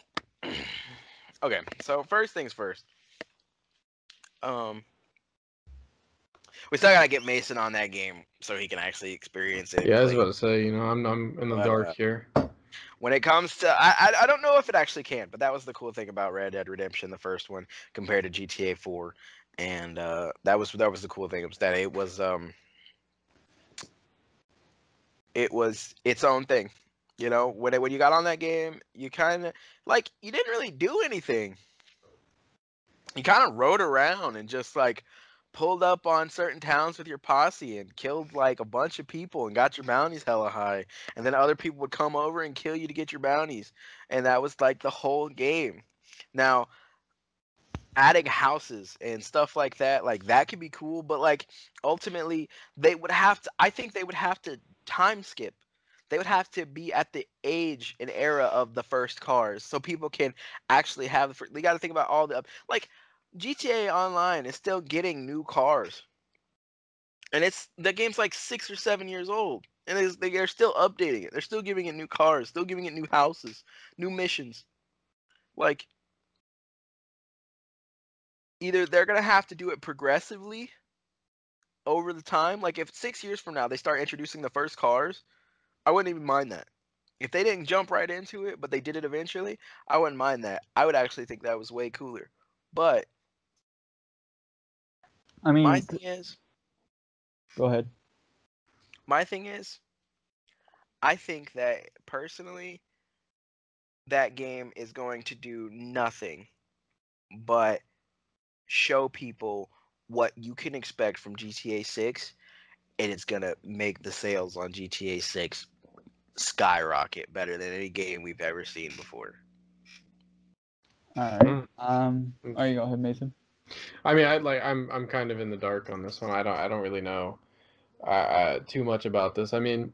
Okay. So first things first. Um. We still gotta get Mason on that game so he can actually experience it. Yeah, I was about to say, you know, I'm I'm in the but, dark uh, here. When it comes to, I I don't know if it actually can, but that was the cool thing about Red Dead Redemption, the first one, compared to G T A four, and uh, that was that was the cool thing. It was that it was um, it was its own thing. You know, when it, when you got on that game, you kind of, like, you didn't really do anything. You kind of rode around and just, like, pulled up on certain towns with your posse and killed, like, a bunch of people and got your bounties hella high, and then other people would come over and kill you to get your bounties, and that was, like, the whole game. Now, adding houses and stuff like that, like, that could be cool, but, like, ultimately they would have to, I think they would have to time skip. They would have to be at the age and era of the first cars, so people can actually have the first. We got to think about all the, like, G T A Online is still getting new cars, and it's the game's like six or seven years old, and they're still updating it. They're still giving it new cars, still giving it new houses, new missions. Like, either they're gonna have to do it progressively over the time. Like, if six years from now they start introducing the first cars, I wouldn't even mind that. If they didn't jump right into it, but they did it eventually, I wouldn't mind that. I would actually think that was way cooler. But I mean, my thing is, go ahead. My thing is, I think that personally, that game is going to do nothing but show people what you can expect from G T A six, and it's going to make the sales on G T A six skyrocket better than any game we've ever seen before. All right. Um, all right, go ahead, Mason. I mean, I like. I'm. I'm kind of in the dark on this one. I don't. I don't really know uh, too much about this. I mean,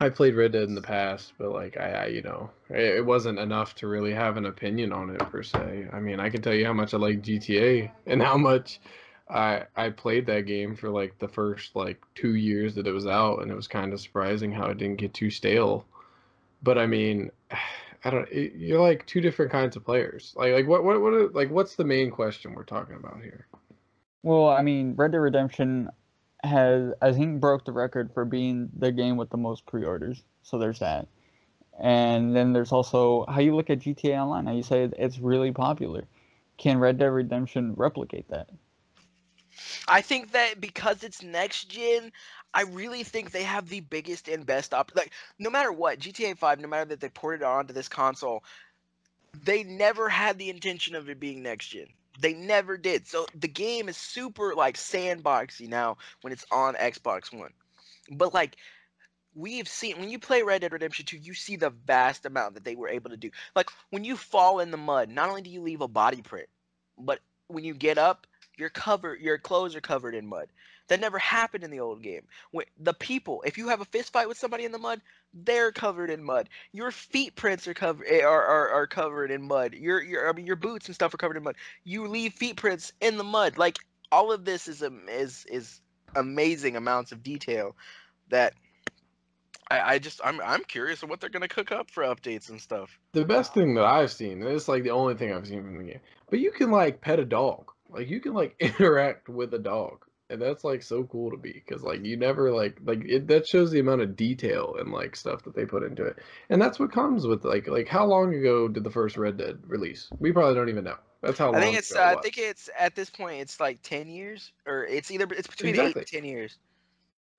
I played Red Dead in the past, but like, I, I you know, it, it wasn't enough to really have an opinion on it per se. I mean, I can tell you how much I like G T A and how much I I played that game for like the first like two years that it was out, and it was kind of surprising how it didn't get too stale. But I mean, I don't. It, you're like two different kinds of players. Like, like what, what, what? Are, like, what's the main question we're talking about here? Well, I mean, Red Dead Redemption has, I think, broke the record for being the game with the most pre-orders. So there's that, and then there's also how you look at G T A Online. How you say it's really popular. Can Red Dead Redemption replicate that? I think that because it's next gen, I really think they have the biggest and best op. Like, no matter what, G T A five, no matter that they ported it onto this console, they never had the intention of it being next gen. They never did. So the game is super like sandboxy now when it's on Xbox One. But like, we've seen when you play Red Dead Redemption two, you see the vast amount that they were able to do. Like, when you fall in the mud, not only do you leave a body print, but when you get up, Your cover, your clothes are covered in mud. That never happened in the old game. When the people, if you have a fist fight with somebody in the mud, they're covered in mud. Your feet prints are covered are, are are covered in mud. Your your I mean your boots and stuff are covered in mud. You leave feet prints in the mud. Like, all of this is um, is is amazing amounts of detail that I, I just I'm I'm curious of what they're gonna cook up for updates and stuff. The best thing that I've seen, and it's like the only thing I've seen from the game, but you can like pet a dog. Like, you can, like, interact with a dog, and that's, like, so cool to be, because, like, you never, like, like, it, that shows the amount of detail and, like, stuff that they put into it, and that's what comes with, like, like, how long ago did the first Red Dead release? We probably don't even know. That's how long I think it's, ago it was. I think it's, at this point, it's, like, ten years, or it's either, it's between exactly. eight and ten years.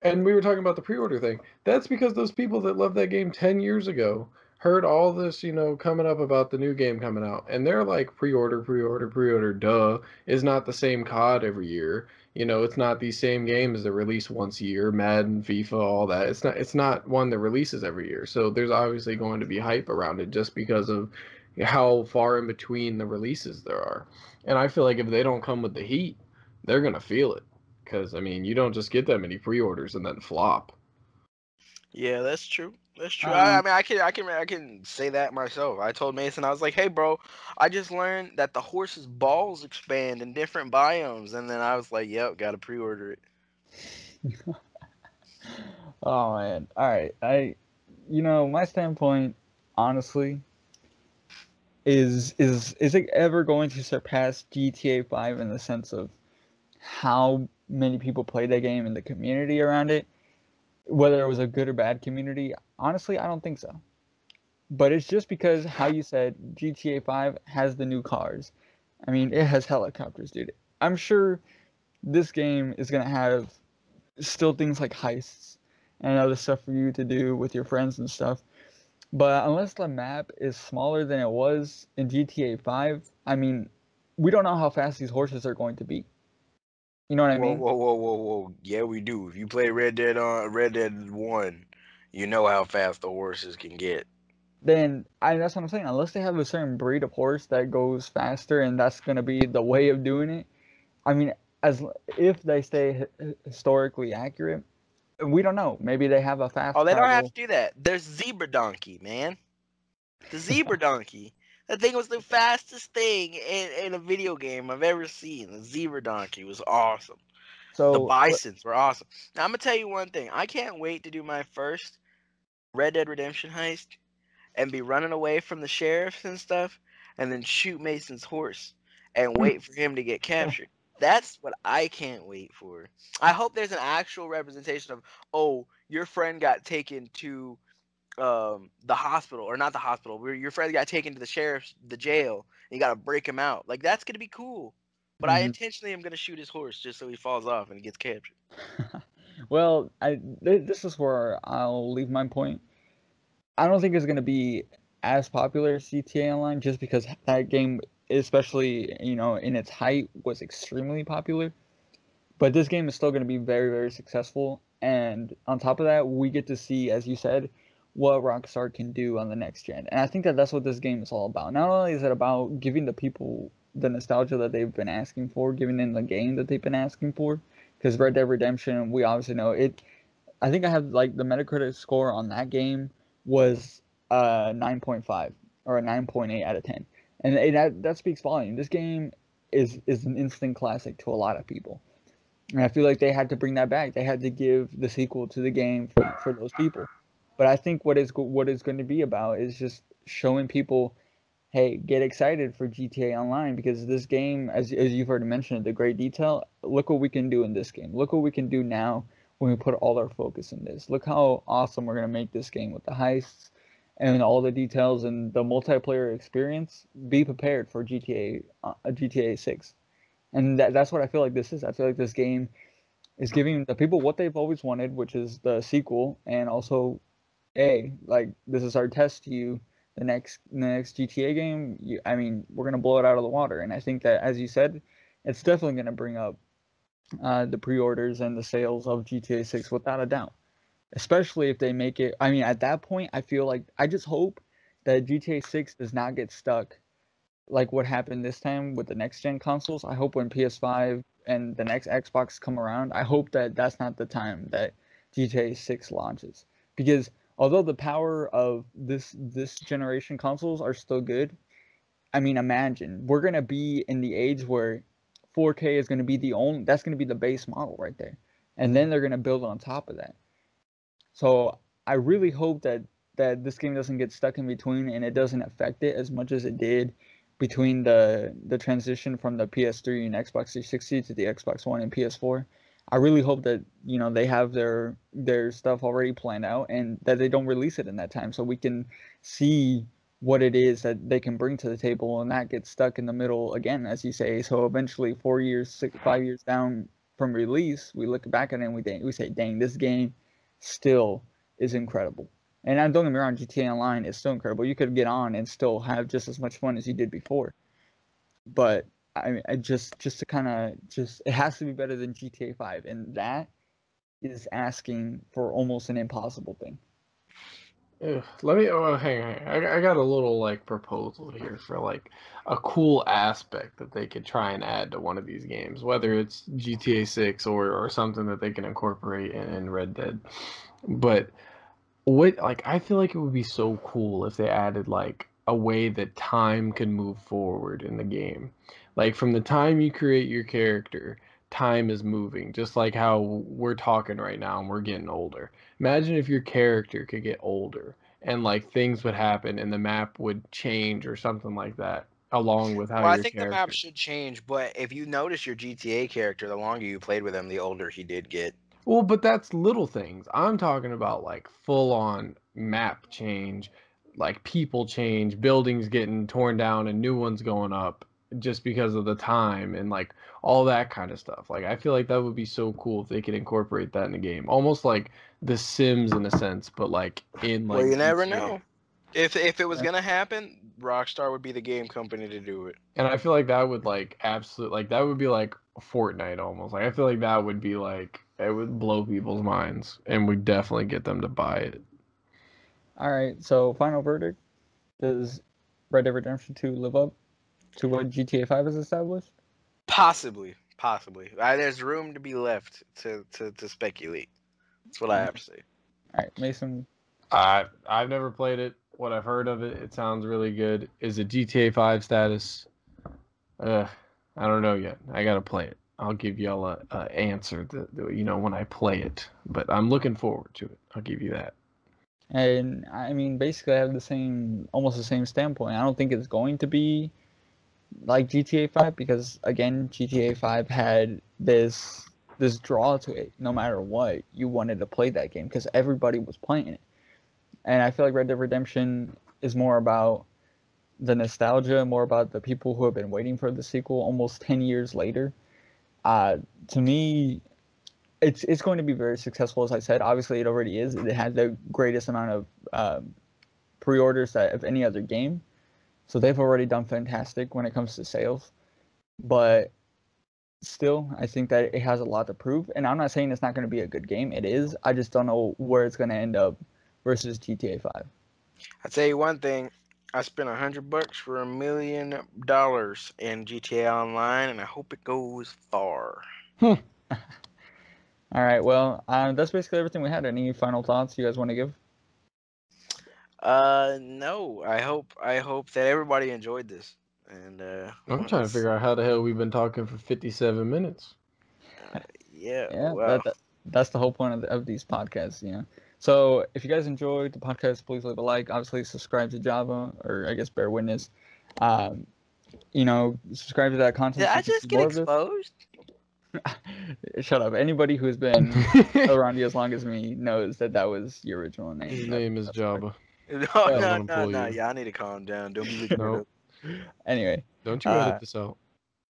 And we were talking about the pre-order thing. That's because those people that loved that game ten years ago heard all this, you know, coming up about the new game coming out, and they're like, pre-order, pre-order, pre-order, duh, is not the same C O D every year, you know, it's not these same games that release once a year, Madden, FIFA, all that, it's not, it's not one that releases every year, so there's obviously going to be hype around it just because of how far in between the releases there are, and I feel like if they don't come with the heat, they're gonna feel it, because, I mean, you don't just get that many pre-orders and then flop. Yeah, that's true. That's true. Um, I, I mean, I can, I can, I can say that myself. I told Mason, I was like, "Hey, bro, I just learned that the horse's balls expand in different biomes," and then I was like, "Yep, gotta pre-order it." Oh man! All right, I, you know, my standpoint, honestly, is is is it ever going to surpass G T A five in the sense of how many people play that game and the community around it? Whether it was a good or bad community, honestly, I don't think so. But it's just because, how you said, G T A five has the new cars. I mean, it has helicopters, dude. I'm sure this game is going to have still things like heists and other stuff for you to do with your friends and stuff. But unless the map is smaller than it was in G T A five, I mean, we don't know how fast these horses are going to be. You know what I mean? Whoa, whoa, whoa, whoa, whoa! Yeah, we do. If you play Red Dead on uh, Red Dead One, you know how fast the horses can get. Then I, that's what I'm saying. Unless they have a certain breed of horse that goes faster, and that's gonna be the way of doing it. I mean, as if they stay h historically accurate, we don't know. Maybe they have a fast. Oh, they don't have to do that. There's zebra donkey, man. The zebra donkey. That thing was the fastest thing in, in a video game I've ever seen. The zebra donkey was awesome. So, the bisons were awesome. Now, I'm going to tell you one thing. I can't wait to do my first Red Dead Redemption heist and be running away from the sheriffs and stuff and then shoot Mason's horse and wait for him to get captured. That's what I can't wait for. I hope there's an actual representation of, oh, your friend got taken to... um the hospital, or not the hospital, where your friend got taken to the sheriff's, the jail, and you gotta break him out. Like, that's gonna be cool. But mm-hmm. I intentionally am gonna shoot his horse just so he falls off and he gets captured. Well, I th this is where I'll leave my point. I don't think it's going to be as popular as G T A Online, just because that game, especially, you know, in its height, was extremely popular. But this game is still going to be very, very successful. And on top of that, we get to see, as you said, what Rockstar can do on the next gen. And I think that that's what this game is all about. Not only is it about giving the people the nostalgia that they've been asking for, giving them the game that they've been asking for, because Red Dead Redemption, we obviously know it. I think I have, like, the Metacritic score on that game was uh nine point five or a nine point eight out of ten, and it, that, that speaks volume. This game is is an instant classic to a lot of people, and I feel like they had to bring that back. They had to give the sequel to the game for, for those people. But I think what is what it's going to be about is just showing people, hey, get excited for G T A Online, because this game, as as you've already mentioned, the great detail. Look what we can do in this game. Look what we can do now when we put all our focus in this. Look how awesome we're going to make this game with the heists and all the details and the multiplayer experience. Be prepared for G T A, uh, G T A six, and that, that's what I feel like this is. I feel like this game is giving the people what they've always wanted, which is the sequel, and also, hey, like, this is our test to you. The next, the next G T A game, you, I mean, we're gonna blow it out of the water. And I think that, as you said, it's definitely gonna bring up uh, the pre-orders and the sales of G T A six without a doubt. Especially if they make it. I mean, at that point, I feel like I just hope that G T A six does not get stuck like what happened this time with the next gen consoles. I hope when P S five and the next Xbox come around, I hope that that's not the time that G T A six launches, because although the power of this this generation consoles are still good, I mean, imagine we're gonna be in the age where four K is gonna be the only that's gonna be the base model right there, and then they're gonna build on top of that. So I really hope that that this game doesn't get stuck in between and it doesn't affect it as much as it did between the the transition from the P S three and Xbox three sixty to the Xbox One and P S four. I really hope that, you know, they have their their stuff already planned out and that they don't release it in that time, so we can see what it is that they can bring to the table and not get stuck in the middle again, as you say. So eventually, four years, six, five years down from release, we look back at it and we, we say, dang, this game still is incredible. And don't get me wrong, G T A Online is still incredible. You could get on and still have just as much fun as you did before. But I mean, I just just to kind of just it has to be better than G T A five, and that is asking for almost an impossible thing. Ugh, let me oh hang on, I, I got a little like proposal here for like a cool aspect that they could try and add to one of these games, whether it's G T A six or or something that they can incorporate in, in Red Dead. But what like I feel like it would be so cool if they added like a way that time could move forward in the game. Like, from the time you create your character, time is moving, just like how we're talking right now and we're getting older. Imagine if your character could get older and, like, things would happen and the map would change or something like that, along with how well, your I think character... the map should change, but if you notice your G T A character, the longer you played with him, the older he did get. Well, but that's little things. I'm talking about, like, full-on map change, like, people change, buildings getting torn down and new ones going up, just because of the time and like all that kind of stuff. Like, I feel like that would be so cool if they could incorporate that in the game, almost like The Sims in a sense, but like in like. Well, you never know. If if it was gonna happen, Rockstar would be the game company to do it. And I feel like that would like absolutely like that would be like Fortnite almost. Like I feel like that would be like it would blow people's minds and would definitely get them to buy it. All right. So final verdict: does Red Dead Redemption two live up to what G T A five has established? Possibly, possibly. Uh, there's room to be left to, to, to speculate. That's what I have to say. All right, Mason. I uh, I've never played it. What I've heard of it, it sounds really good. Is it G T A five status? Uh, I don't know yet. I gotta play it. I'll give y'all a, a answer. That, you know, when I play it. But I'm looking forward to it. I'll give you that. And I mean, basically, I have the same, almost the same standpoint. I don't think it's going to be like G T A five, because again, G T A five had this this draw to it. No matter what, you wanted to play that game because everybody was playing it. And I feel like Red Dead Redemption is more about the nostalgia, more about the people who have been waiting for the sequel almost ten years later. Uh, to me, it's it's going to be very successful, as I said. Obviously, it already is. It had the greatest amount of um, pre-orders that of any other game, so they've already done fantastic when it comes to sales. But still, I think that it has a lot to prove. And I'm not saying it's not going to be a good game. It is. I just don't know where it's going to end up versus G T A five. I'll tell you one thing. I spent a hundred bucks for a million dollars in G T A Online, and I hope it goes far. All right. Well, uh, that's basically everything we had. Any final thoughts you guys want to give? Uh, no. I hope I hope that everybody enjoyed this. And uh, I'm trying to figure out how the hell we've been talking for fifty-seven minutes. Uh, yeah. Yeah. Well. That, that, that's the whole point of, the, of these podcasts, you know. So if you guys enjoyed the podcast, please leave a like. Obviously, subscribe to Java, or I guess Bear Witness. Um, you know, subscribe to that content. Did I just get exposed? Shut up. Anybody who's been around you as long as me knows that that was your original name. His name is Java. No, no, no, no. Yeah, I need to calm down. Don't be no. Anyway. Don't you edit uh, this out.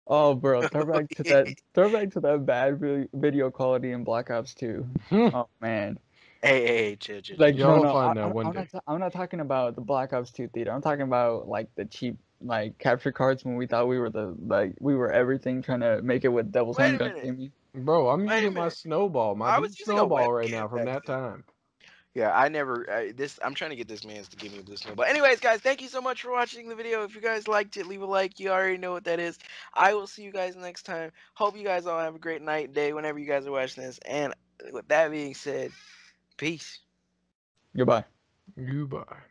Oh, bro, throwback to that throwback to that bad video quality in Black Ops two. Oh, man. Hey, hey, hey, chill, chill. Like, no, no, find I, that one I'm, day. Not I'm not talking about the Black Ops two theater. I'm talking about, like, the cheap, like, capture cards when we thought we were the, like, we were everything, trying to make it with Devil's Handgun. Bro, I'm Wait using my snowball, my big snowball right now from that time. Yeah, I never, I, this, I'm trying to get this man to give me a blue snowball. Anyways, guys, thank you so much for watching the video. If you guys liked it, leave a like. You already know what that is. I will see you guys next time. Hope you guys all have a great night, day, whenever you guys are watching this. And with that being said, peace. Goodbye. Goodbye.